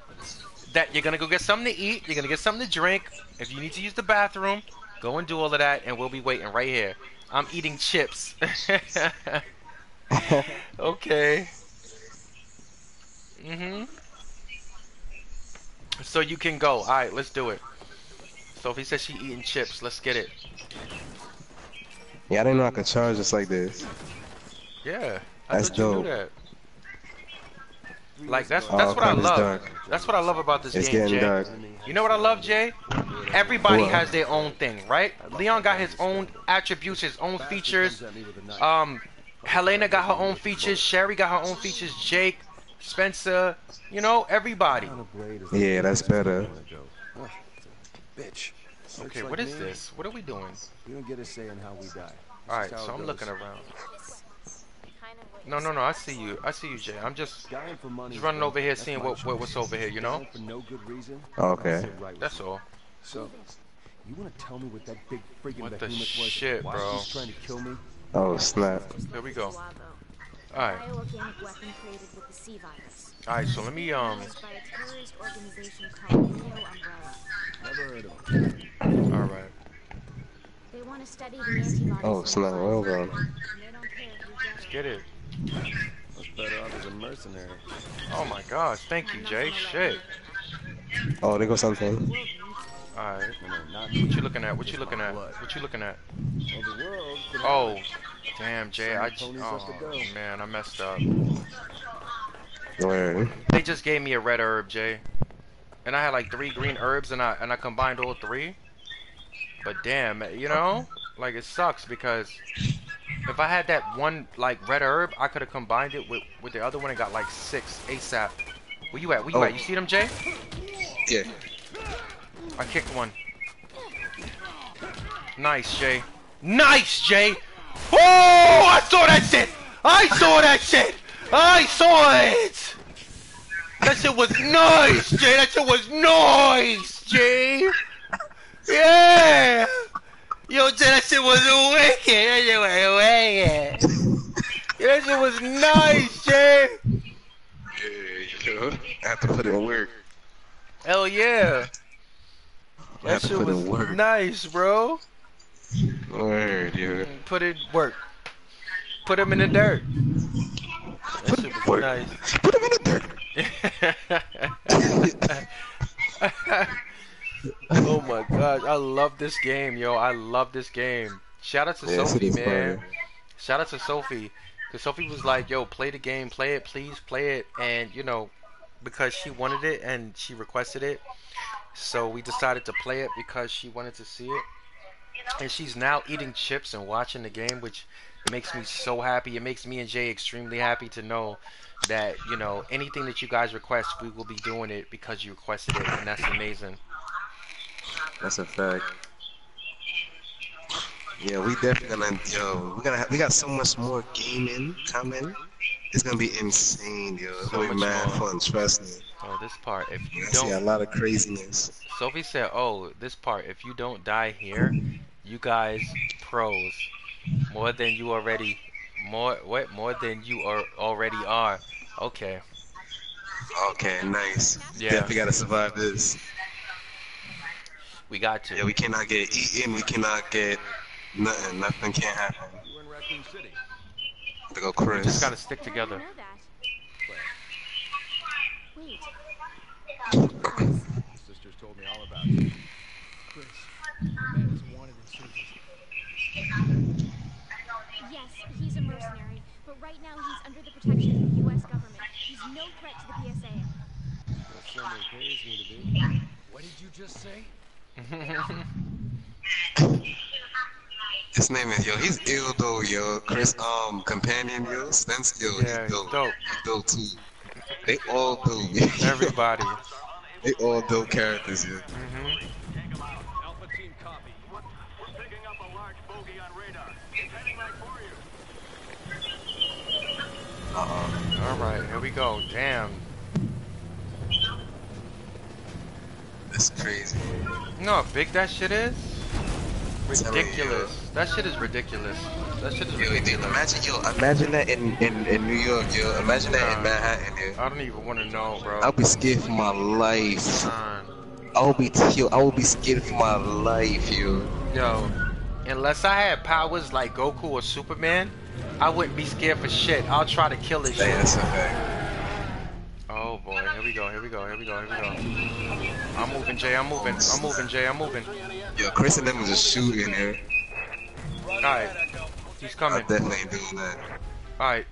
that you're going to go get something to eat. You're going to get something to drink. If you need to use the bathroom, go and do all of that and we'll be waiting right here. I'm eating chips. Okay. Mhm. So you can go. All right, let's do it. Sophie says she eating chips. Let's get it. Yeah, I didn't know I could charge just like this. Yeah, that's dope. That. Like that's what I love. That's what I love about this game, Jay. Dark. You know what I love, Jay? Everybody has their own thing, right? Leon got his own attributes, his own features. Helena got her own features. Sherry got her own features. Jake, Spencer, you know, everybody. Yeah, that's better. Bitch. Okay, what is this? What are we doing? You don't get a say in how we die. All right, so I'm looking around. No, I see you. I see you, Jay. I'm just running over here, seeing what's over here, you know? Okay. That's all. So, you want to tell me what that big freaking behemoth was? What the shit, bro? Oh, snap. There we go. Alright. Alright, so let me, Alright. Oh, snap. Well done. Let's get it. That's better off as a mercenary. Oh my gosh, thank you, Jay. Shit. Oh, there goes something. Alright. What you looking at? What you looking at? What you looking at? Oh, damn, Jay. Oh, man, I messed up. Where? They just gave me a red herb, Jay. And I had like 3 green herbs, and I combined all 3. But damn, you know, like it sucks because if I had that one like red herb, I could have combined it with the other one and got like 6 ASAP. Where you at? Where you at? You see them, Jay? Yeah. I kicked one. Nice, Jay. Nice, Jay! Oh, I saw that shit! I saw that shit! I saw it! That shit was nice, Jay! That shit was nice, Jay! Yeah! Yo, Jay, that shit was wicked! That shit was wicked! That shit was nice, Jay! Yeah, you know, I have to put in work. Hell yeah! That shit was nice, bro. Word, dude. Put in work. Put him in the dirt. for nice. It. Put him in the dirt. Oh my gosh, I love this game, yo. I love this game. Shout out to Sophie, man. Funny. Shout out to Sophie. Because Sophie was like, yo, play the game, play it, please play it. And, you know, because she wanted it and she requested it. So we decided to play it because she wanted to see it. And she's now eating chips and watching the game, which makes me so happy. It makes me and Jay extremely happy to know that, you know, anything that you guys request, we will be doing it because you requested it. And that's amazing. That's a fact. Yeah, we definitely gonna, yo, we got so much more gaming coming. It's gonna be insane, yo. It's gonna be mad fun, trust me. Oh, this part, if you don't... I see a lot of craziness. Sophie said, oh, this part, if you don't die here, you guys pros. More than you already... More than you already are. Okay. Okay, nice. Yeah. Definitely gotta survive this. We got to. Yeah, we cannot get eaten, we cannot get... Nothing can't happen. To go Chris. We just gotta stick together. Wait. Sisters told me all about it. Chris, the man is wanted in service. Yes, he's a mercenary, but right now he's under the protection of the U.S. government. He's no threat to the PSA. Well, somebody pays me to be. What did you just say? His name is, yo, he's ill though, yo. Chris, companion, yo, Spencer, yo, yeah, he's dope. He's dope too. They all dope. Everybody. They all dope characters, yo. Mm-hmm. Alright, here we go. Damn. That's crazy. You know how big that shit is? Ridiculous. That shit is ridiculous. That shit is ridiculous. Dude, imagine, yo, imagine that in New York, yo. Imagine that in Manhattan, yo. I don't even want to know, bro. I'll be scared for my life. I will be scared for my life, yo. Yo, unless I had powers like Goku or Superman, I wouldn't be scared for shit. I'll try to kill this shit. That's a fact. Oh boy, here we go, here we go, here we go, here we go. I'm moving, Jay. I'm moving. I'm moving, Jay. I'm moving. Yo, Chris and them was just shooting here. Alright. He's coming. I definitely ain't doing that. Alright.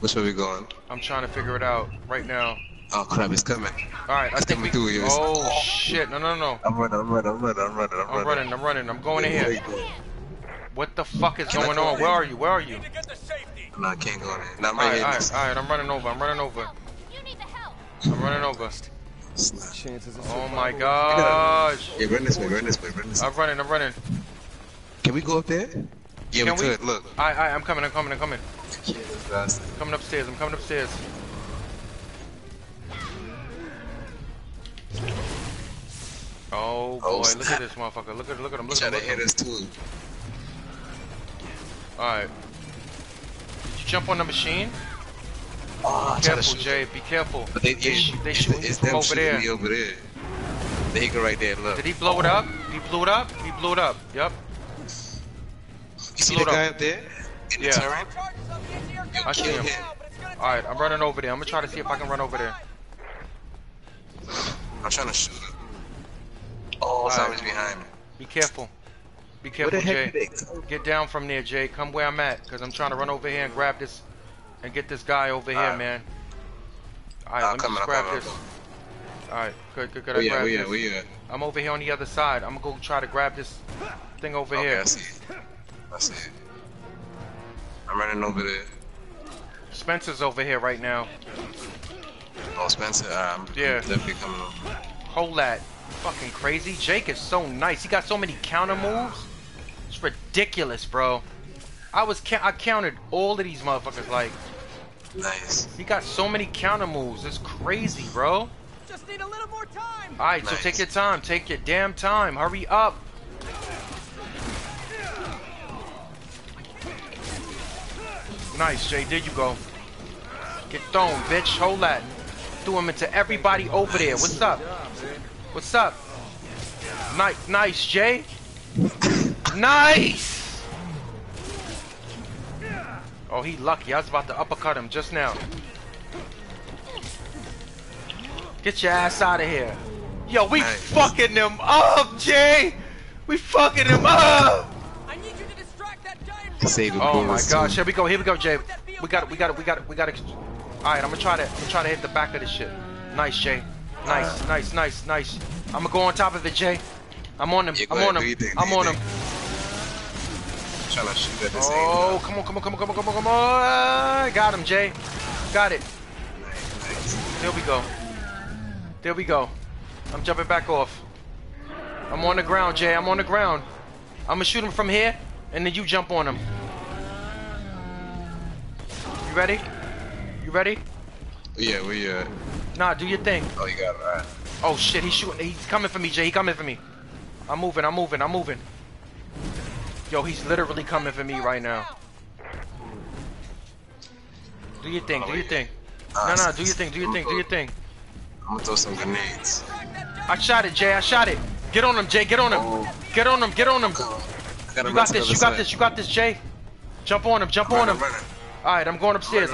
Which way we going? I'm trying to figure it out right now. Oh, crap. He's coming. Alright. I think we do it. Oh, shit. No, no, no. I'm running. I'm running. I'm running. I'm running. I'm running. I'm running. I'm going in here. What the fuck is going on? Where are you? Where are you? No, I can't go in there. Not right here. Alright. I'm running over. I'm running over. I'm running over. Oh my gosh! Yeah, run this way, run this way, run this way. I'm running, I'm running. Can we go up there? Yeah, we could, look. Alright, I'm coming, I'm coming, I'm coming. Coming upstairs, I'm coming upstairs. Oh boy, look at this motherfucker, look at him, look at him. Try to hit us too. Alright. Did you jump on the machine? Oh, be careful, Jay. Be careful. But they shooting from over there. Over there. They go right there. Look. Did he blow it up? He blew it up. He blew it up. Yep. You see the guy up there? In the turret? I see him. All right, I'm running over there. I'm gonna try to see if I can run over there. I'm trying to shoot him. Oh, somebody's behind me. Be careful. Be careful, Jay. Get down from there, Jay. Come where I'm at, cause I'm trying to run over here and grab this. And get this guy over here, man. Alright, let me just grab this. Alright, good. I grab this. I'm over here on the other side. I'm gonna go try to grab this thing over here. I see it. I see it. I'm running over there. Spencer's over here right now. Oh, Spencer, I'm definitely coming over. Hold that. Fucking crazy. Jake is so nice. He got so many counter moves. It's ridiculous, bro. I counted all of these motherfuckers, like. Nice. He got so many counter moves. It's crazy, bro. Just need a little more time. All right, nice. So take your time. Take your damn time. Hurry up. Nice, Jay. There you go. Get thrown, bitch. Hold that. Threw him into everybody over there. What's up? What's up? Nice, Jay. Nice. Oh, he lucky. I was about to uppercut him just now. Get your ass out of here. Yo, we fucking them up, Jay! We fucking them up! I need you to distract that guy. Oh my gosh, here we go, Jay. We got it. Alright, I'm gonna try to hit the back of this shit. Nice, Jay. Nice, nice. I'm gonna go on top of it, Jay. I'm on him. I'm on him. Oh, come on. Got him, Jay. Got it. There we go. I'm jumping back off. I'm on the ground, Jay. I'm gonna shoot him from here, and then you jump on him. You ready? Yeah, we Nah, do your thing. Oh, you got it, alright. Oh shit, he's shooting. He's coming for me, Jay. He's coming for me. I'm moving. Yo, he's literally coming for me right now. Do your thing. No, do your thing. I'm gonna throw some grenades. I shot it, Jay. Get on him, Jay. Get on him. You got this. You got this, Jay. Jump on him. All right, I'm going upstairs.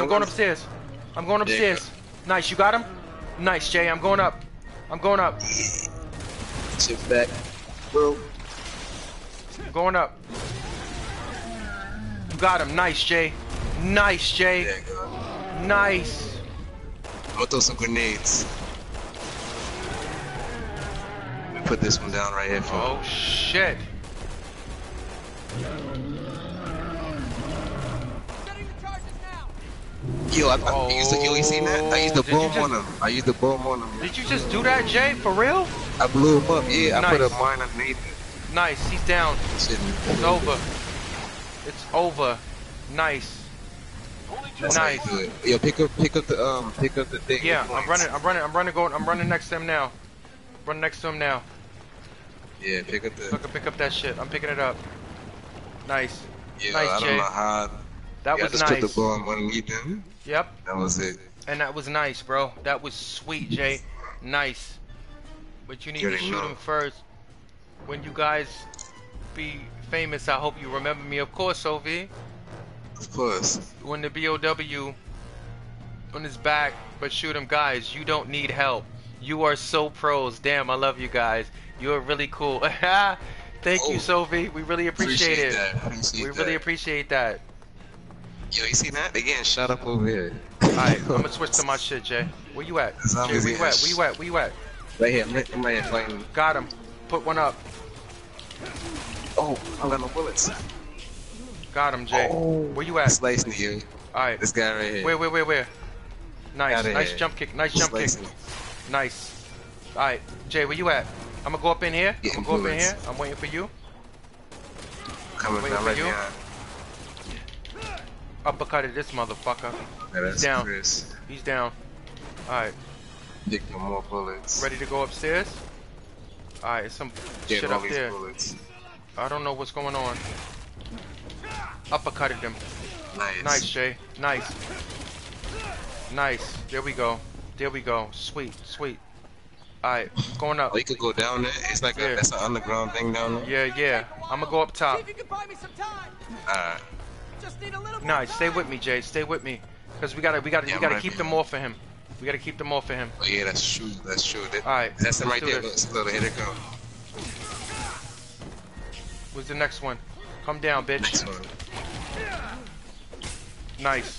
Nice. You got him? Nice, Jay. I'm going up. Shift back, bro. Going up. You got him. Nice, Jay. Nice. I'll throw some grenades. Let me put this one down right here for him. Oh, shit. Yo, you seen that? I used the bomb on him. Did you just do that, Jay? For real? I blew him up. Yeah, nice. I put a mine underneath it. Nice. He's down. It's over. Nice. That's nice. How you do it. Yo, pick up the thing. Yeah, I'm running next to him now. Yeah, pick up the. Fucking pick up that shit. I'm picking it up. Nice. Yeah, nice, Jay. I don't know how. That was nice. Put the bomb underneath him. Yep. That was it. And that was nice, bro. That was sweet, Jay. Nice. But you need to shoot him first. When you guys be famous, I hope you remember me, of course, Sophie. Of course. When the BOW on his back, but shoot him, guys. You don't need help. You are so pros. Damn, I love you guys. You are really cool. Thank you, Sophie. We really appreciate it. Really appreciate that. Yo, you see that? They getting shot up over here. Alright, I'm gonna switch to my shit, Jay. Where you at? Jay, where you at? Right here, I'm right here fighting. Got him. Put one up. Oh, I got no bullets. Got him, Jay. Oh, where you at? Slicing you. Alright. This guy right here. Where? Nice. Nice jump kick. Nice. Alright, Jay, where you at? I'm gonna go up in here. I'm waiting for you. Coming down right here. Uppercutted this motherfucker. Yeah, he's down. Chris. He's down. Alright. Dick no more bullets. Ready to go upstairs? Alright, some shit up there. Bullets. I don't know what's going on. Uppercutted him. Nice. Nice, Jay. Nice. There we go. Sweet. Alright, going up. Oh, you could go down there. It's like that's an underground thing down there. Yeah. I'm gonna go up top. Alright. Nice. Stay with me, Jay. Cause we gotta keep them off of him. Oh yeah, that's true. Alright. That's him right there. Here they go. What's the next one? Come down, bitch. Next one. Nice.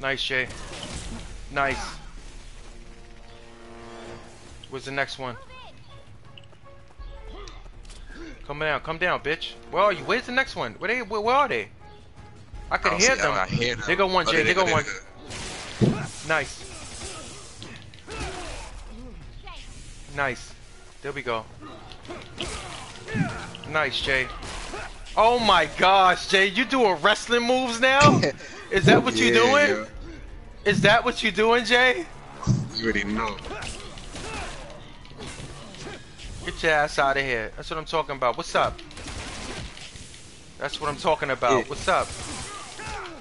Nice, Jay. Nice. What's the next one? Come down, bitch. Where are you? Where's the next one? Where are they? I could hear them. They go one, Jay. They go one. Nice. There we go. Nice, Jay. Oh my gosh, Jay, you doing wrestling moves now? Is that what you doing? Yeah. Is that what you doing, Jay? You already know. Get your ass out of here. That's what I'm talking about. What's up? What's up?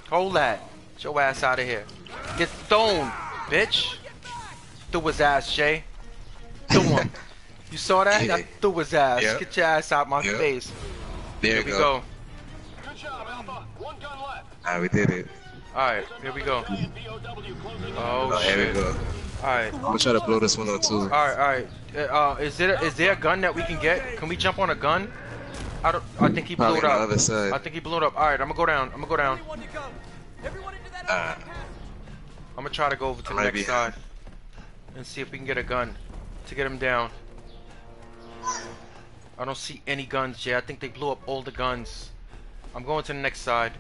Hold that. Get your ass out of here. Get thrown, bitch. Threw his ass, Jay. Threw him. You saw that? I threw his ass. Yep. Get your ass out my face. There we go. Good job, Alpha. One gun left. Alright, we did it. Alright, here we go. Oh, shit. Here we go. Alright. I'm gonna try to blow this one up too. Alright. Is there a gun that we can get? Can we jump on a gun? I think he blew it up. I think he blew it up. Alright, I'm gonna go down. I'm gonna try to go over to the next side and see if we can get a gun to get him down. I don't see any guns yet. I think they blew up all the guns. I'm going to the next side.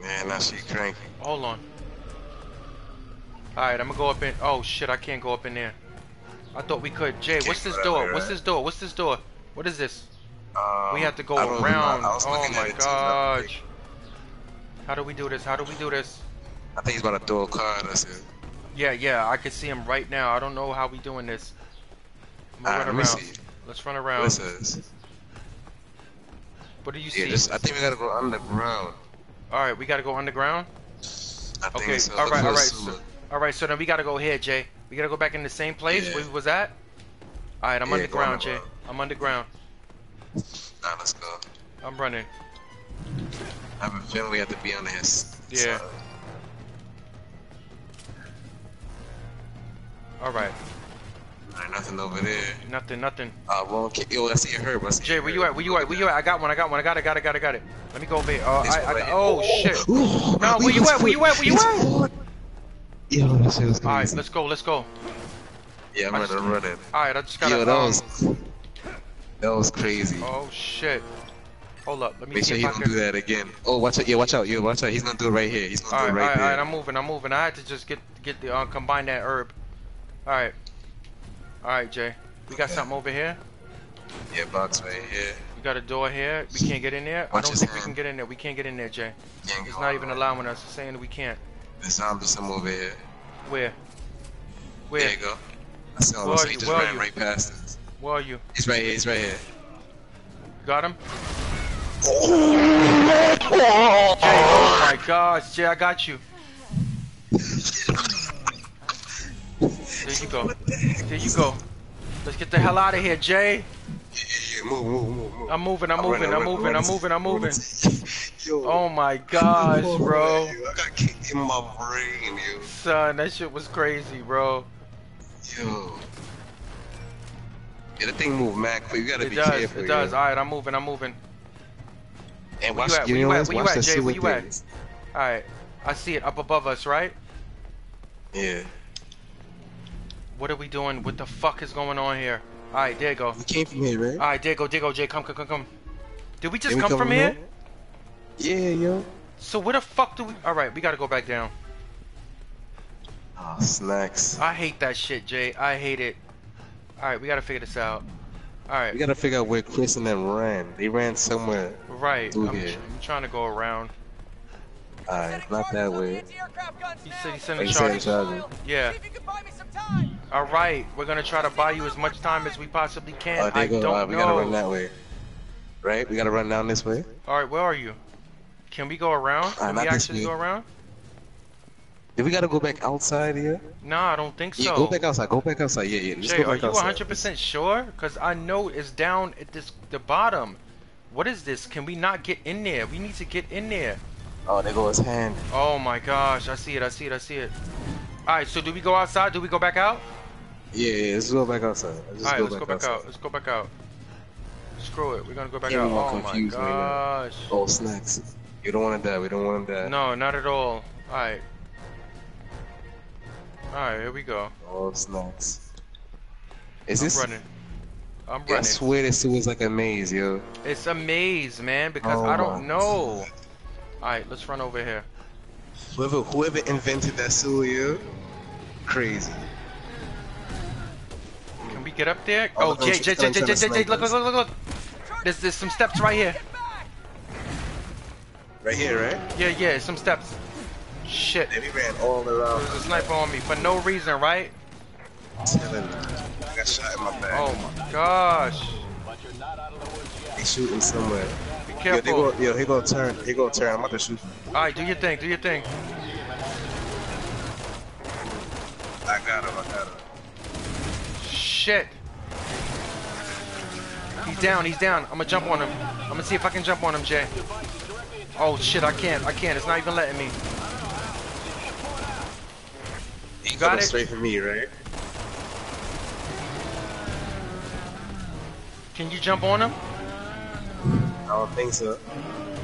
Man, now she's cranky. Hold on. Alright, I'm gonna go up in. Oh shit, I can't go up in there. I thought we could. Jay, what's this door? What's this door? What is this? We have to go around. Oh my gosh. How do we do this? I think he's about to throw a car at us here. Yeah, I can see him right now. I don't know how we doing this. Let's run around. What's this? What do you see? I think we gotta go underground. Alright, we gotta go underground? Okay, so. Alright. So then we gotta go here, Jay. We gotta go back in the same place where we was at? Alright, I'm underground, Jay. I'm underground. Nah, let's go. I'm running. I have a feeling we have to be on this. Yeah. So. Alright. Nothing over there. Nothing. Well, okay. Yo, I see a herb. Jay, where you at? I got it. Let me go over here. Oh shit. Ooh. No, where you at? Yeah, alright, let's go. Yeah, I'm running. Alright, I just gotta. Yo, that was crazy. Oh shit. Hold up, let me see. Make sure he don't do that again. Oh, watch out. He's gonna do it right here. He's gonna do it right there. Alright, I'm moving. I had to just get the combine that herb. Alright, Jay. We got something over here. Yeah, box right here. We got a door here. We can't get in there. I don't think we can get in there. We can't get in there, Jay. It's not even allowing us. It's saying that we can't. There's something over here. Where? There you go. I saw him. He just ran right past us. Where are you? He's right here. Got him? Oh, Jay, oh my gosh. Jay, I got you. There you go. Let's get the hell out of here, Jay. Yeah, move. I'm moving. Oh my gosh, bro. I got kicked in my brain, yo. Son, that shit was crazy, bro. Yo. Yeah, the thing moved, Mac, but you gotta be careful. It does. Alright, I'm moving. And watch that. Where you at, Jay? Where you at? Alright. I see it up above us, right? Yeah. What are we doing? What the fuck is going on here? Alright, there you go. You came from here, right? Alright, there you go, Jay. Come. Did we just come from here? Yeah, yo. So where the fuck do we... Alright, we gotta go back down. Oh, slacks. I hate that shit, Jay. I hate it. Alright, we gotta figure this out. Alright. We gotta figure out where Chris and them ran. They ran somewhere. Right. I'm trying to go around. Alright, not that way. He said he's in charge. Yeah. Alright, we're gonna try to buy you as much time as we possibly can. I don't know. We gotta run that way. Right? We gotta run down this way. Alright, where are you? Can we go around? Can we actually go around? Do we gotta go back outside here? No, I don't think so. Yeah, go back outside. Yeah. Jay, are you 100% sure? Because I know it's down at the bottom. What is this? Can we not get in there? We need to get in there. Oh, there goes his hand. Oh my gosh, I see it. Alright, so do we go outside? Do we go back out? Yeah, let's go back outside. Alright, let's go back out. Screw it, we're gonna go back out. Oh my gosh. Oh, snacks. You don't wanna die, we don't wanna die. No, not at all. Alright. Alright, here we go. Oh, snacks. I'm running. I swear this was like a maze, yo. It's a maze, man, because I don't know. Alright, let's run over here. Whoever invented that sewer, crazy. Can we get up there? Oh, Jay, look. There's some steps right here. Right here, right? Yeah, some steps. Shit. And he ran all around. There's a sniper on me for no reason, right? I got shot in my back. Oh my gosh. He's shooting somewhere. Careful. Yo, he gonna turn. I'm about to shoot him. Alright, do your thing. I got him. Shit. He's down. I'm gonna jump on him. I'm gonna see if I can jump on him, Jay. Oh shit, I can't, it's not even letting me. You got it? Straight for me, right? Can you jump on him? I don't think so.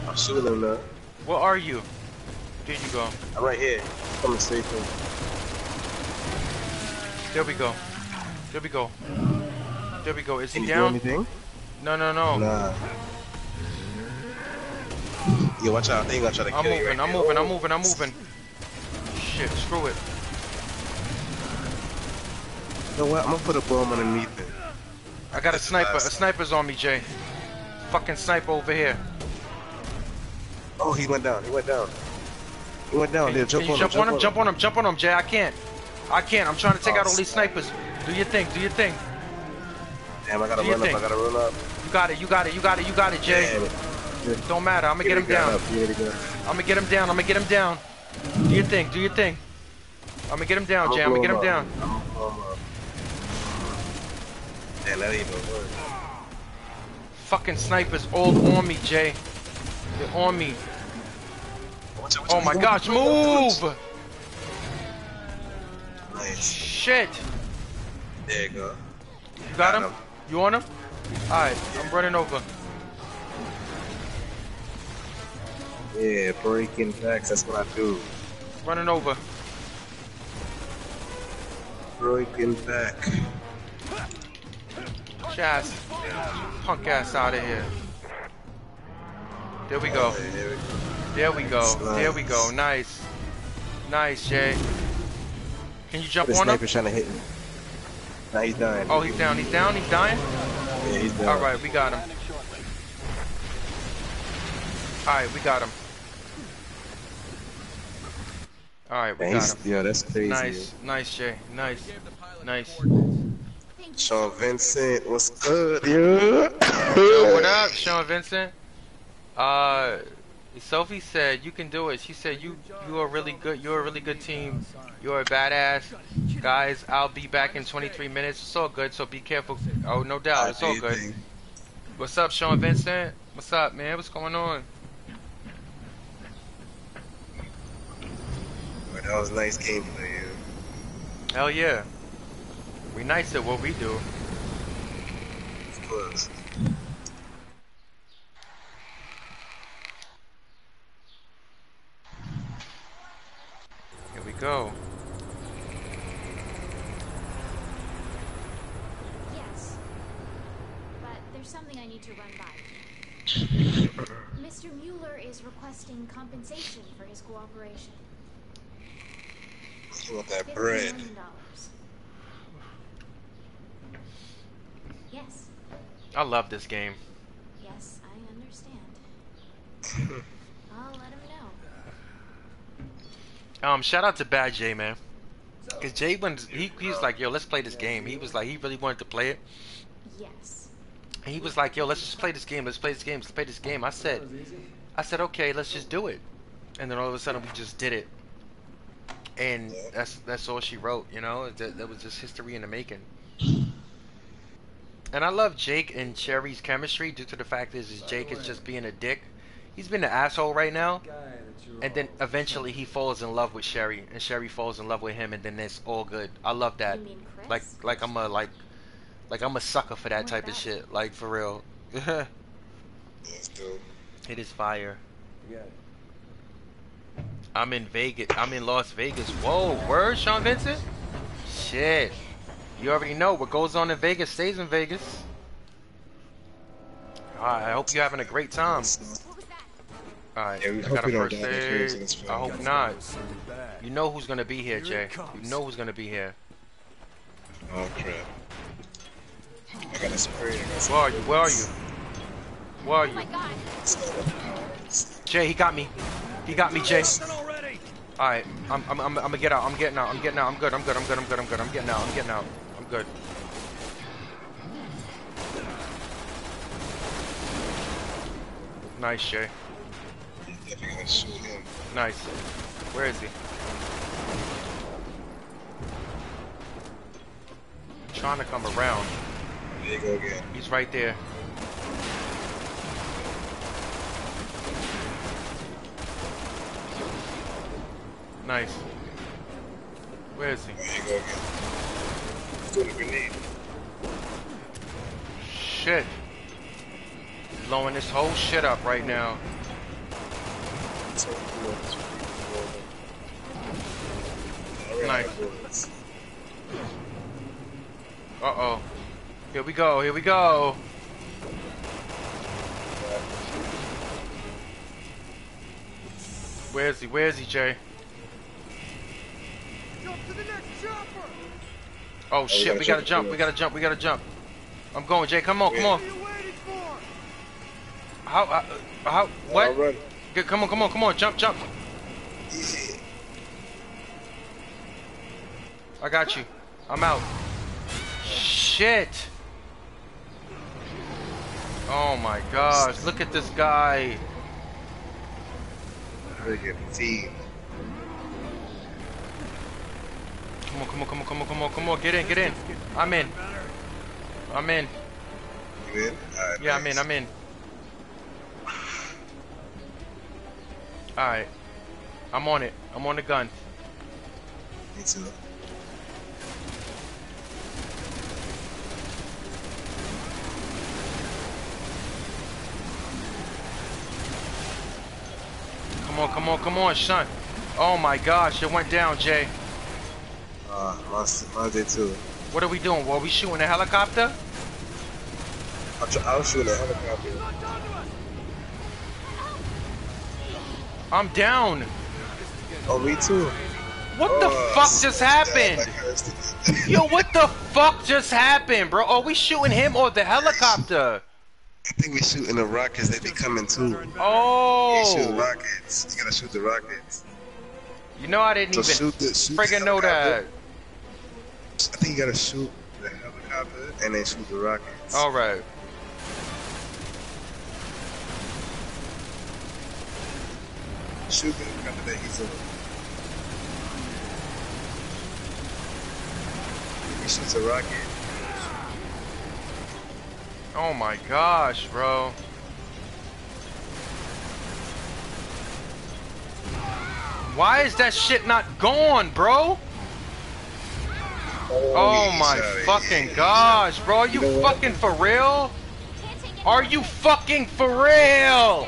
I'm shooting him now. Where are you? There you go. I'm right here. Coming straight for me. There we go. There we go. There we go. Is he down? Can you do anything? No, no, no. Nah. Yeah, watch out. They ain't gonna try to kill you. I'm moving. Shit, screw it. You know what? I'm gonna put a bomb underneath it. I got a sniper. A sniper's on me, Jay. Fucking sniper over here. Oh, he went down. He went down. There, jump on him, Jay. I can't. I'm trying to take out all these snipers. Do your thing. Damn, I gotta run up. You got it, Jay. Yeah. Don't matter. I'm gonna get him down. I'm gonna get him down. Do your thing. I'm gonna get him down, Jay. I'm gonna get him down. Damn, that ain't no word. Fucking snipers all on me, Jay. They're on me. Oh my gosh, move! Nice. Shit. There you go. You got him? You on him? Alright, yeah. I'm running over. Yeah, breaking backs, that's what I do. Running over. Breaking back. Chaz, punk ass out of here. There we go. There we go. Nice. Nice, Jay. Can you jump on him? The sniper's trying to hit me. Nah, he's dying. Oh, he's dying? Yeah, he's down. Alright, we got him. Alright, we got him. Yeah, that's crazy. Nice, Jay. Nice. Sean Vincent, what's good, yo? Yo, what up, Sean Vincent? Sophie said you can do it. She said you are really good. You're a really good team. You're a badass, guys. I'll be back in 23 minutes. It's all good. So be careful. Oh, no doubt. It's all good. What's up, Sean Vincent? What's up, man? What's going on? Well, that was a nice game for you. Hell yeah. We nice at what we do. Of course. Here we go. Yes. But there's something I need to run by. Mr. Mueller is requesting compensation for his cooperation. You want that bread? $50 million. Yes. I love this game. Yes, I understand. I'll let him know. Shout out to Bad Jay, man. Cause Jay, he's like, yo, let's play this game. He was like, he really wanted to play it. Yes. He was like, yo, let's just play this game. Let's play this game. I said, okay, let's just do it. And then all of a sudden, we just did it. And that's all she wrote. You know, that was just history in the making. And I love Jake and Sherry's chemistry due to the fact is Jake is just being a dick. He's been an asshole right now. And then eventually he falls in love with Sherry. And Sherry falls in love with him and then it's all good. I love that. Like I'm a sucker for that type of shit. Like for real. It is fire. I'm in Las Vegas. Whoa, word, Sean Vincent? Shit. You already know what goes on in Vegas stays in Vegas. Alright, I hope you're having a great time. Alright, I got a first aid. I hope not. You know who's gonna be here, Jay. You know who's gonna be here. Oh crap. I got a spray. Where are you? Jay, he got me, Jay. Alright, I'm gonna get out. I'm getting out. I'm good. I'm getting out. I'm good. Nice, Jay. Nice. Where is he? I'm trying to come around. There you go again. He's right there. Nice. Where is he? There you go again. He's doing a grenade. Shit. Blowing this whole shit up right now. Nice. Uh-oh. Here we go, here we go. Where is he? Where is he, Jay? Jump to the next jumper. Oh shit, we gotta jump, we gotta jump, we gotta jump. I'm going, Jay, come on, come on. How, what? Come on, come on, come on, jump, jump. I got you. I'm out. Shit. Oh my gosh, look at this guy. Team. Come on, come on, come on, come on, come on, come on, get in, get in. I'm in. I'm in. You in? Right, yeah, nice. I'm in, I'm in. Alright. I'm on it. I'm on the gun. Me too. Come on, come on, come on, son. Oh my gosh, it went down, Jay. Lost it too. What are we doing? Were we shooting a helicopter? I'll shoot a helicopter. I'm down. Oh, me too. What the fuck just happened? Yo, what the fuck just happened, bro? Are we shooting him or the helicopter? I think we're shooting the rockets that they coming too. Oh! You shoot rockets. You gotta shoot the rockets. You know I didn't even friggin' know that. I think you gotta shoot the helicopter and then shoot the rockets. All right. Shoot the helicopter that he's over. He shoots a rocket. Oh my gosh, bro. Why is that shit not gone, bro? Oh my fucking gosh, bro. Are you fucking for real? Are you fucking for real?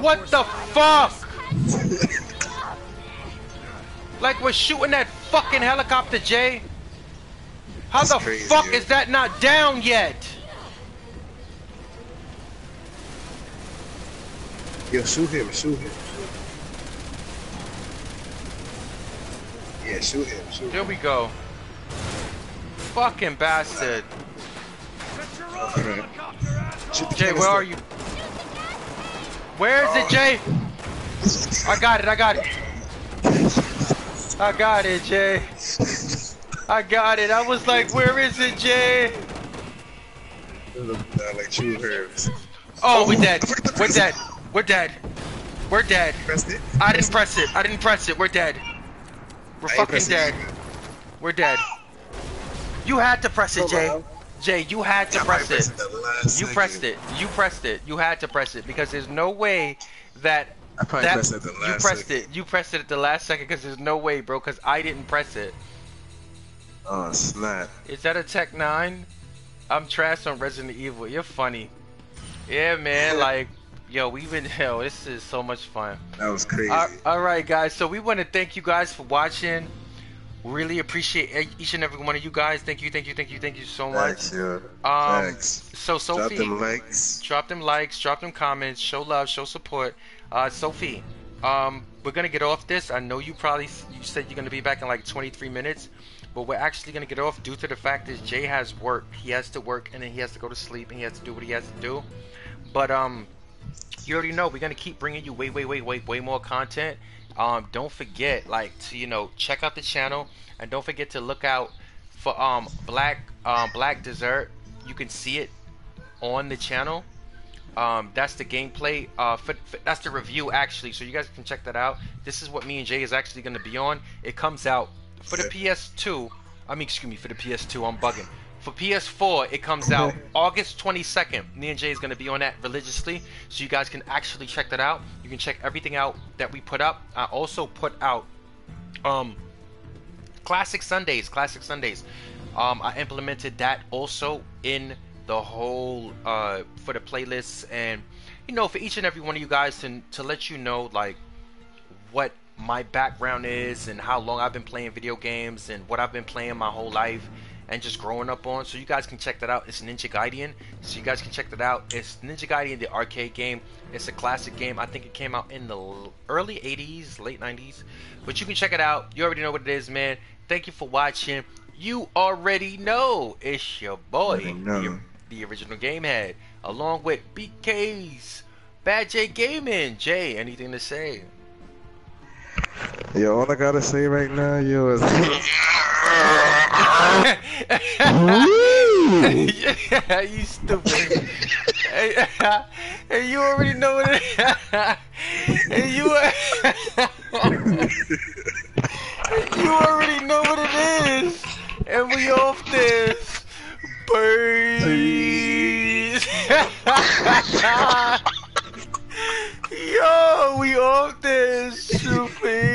What the fuck? Like we're shooting that fucking helicopter, Jay. How the fuck is that not down yet? Yo, shoot him, shoot him. Yeah, shoot him, shoot him. There we go. Fucking bastard. Jay, where are you? Where is it, Jay? I got it, I got it. I got it, Jay. I got it. I was like, where is it, Jay? Oh, we're dead. We're dead. We're dead. We're dead. I didn't press it. I didn't press it. We're dead. We're fucking dead. We're dead. You had to press it, Jay. Jay, you had to press it. You pressed it. You pressed it. You had to press it because there's no way that you pressed it. You pressed it at the last second because there's no way, bro, because I didn't press it. Oh snap. Is that a Tech 9? I'm trash on Resident Evil. You're funny. Yeah man, like yo, we've been this is so much fun. That was crazy. Alright guys, so we want to thank you guys for watching. Really appreciate each and every one of you guys. Thank you, thank you, thank you, thank you so much. Thanks. So Sophie, drop them likes, drop them comments, show love, show support. Sophie, we're gonna get off this. I know you said you're gonna be back in like 23 minutes. But we're actually going to get off due to the fact that Jay has work. He has to work and then he has to go to sleep and he has to do what he has to do. But you already know we're going to keep bringing you way more content. Don't forget to check out the channel and don't forget to look out for Black Desert. You can see it on the channel. That's the gameplay, that's the review actually. So you guys can check that out. This is what me and Jay is actually going to be on. It comes out for the PS2, I mean, excuse me, for the PS2, I'm bugging. For PS4, it comes out August 22nd. Ninja is going to be on that religiously, so you guys can actually check that out. You can check everything out that we put up. I also put out Classic Sundays. Classic Sundays. I implemented that also in the whole for the playlists, and you know, for each and every one of you guys to let you know like what my background is and how long I've been playing video games and what I've been playing my whole life. And just growing up on, so you guys can check that out. It's Ninja Gaiden, so you guys can check that out. It's Ninja Gaiden, the arcade game. It's a classic game. I think it came out in the early 80s, late 90s, but you can check it out. You already know what it is, man. Thank you for watching. You already know it's your boy, the original Gamehead, along with BK's Bad Jay Gaming. Jay, anything to say? Yo, all I gotta say right now, yo, is yeah, you stupid. Hey, you already know what it is. Hey, you already know what it is. And we off this. Peace. Yo, we off this. Stupid.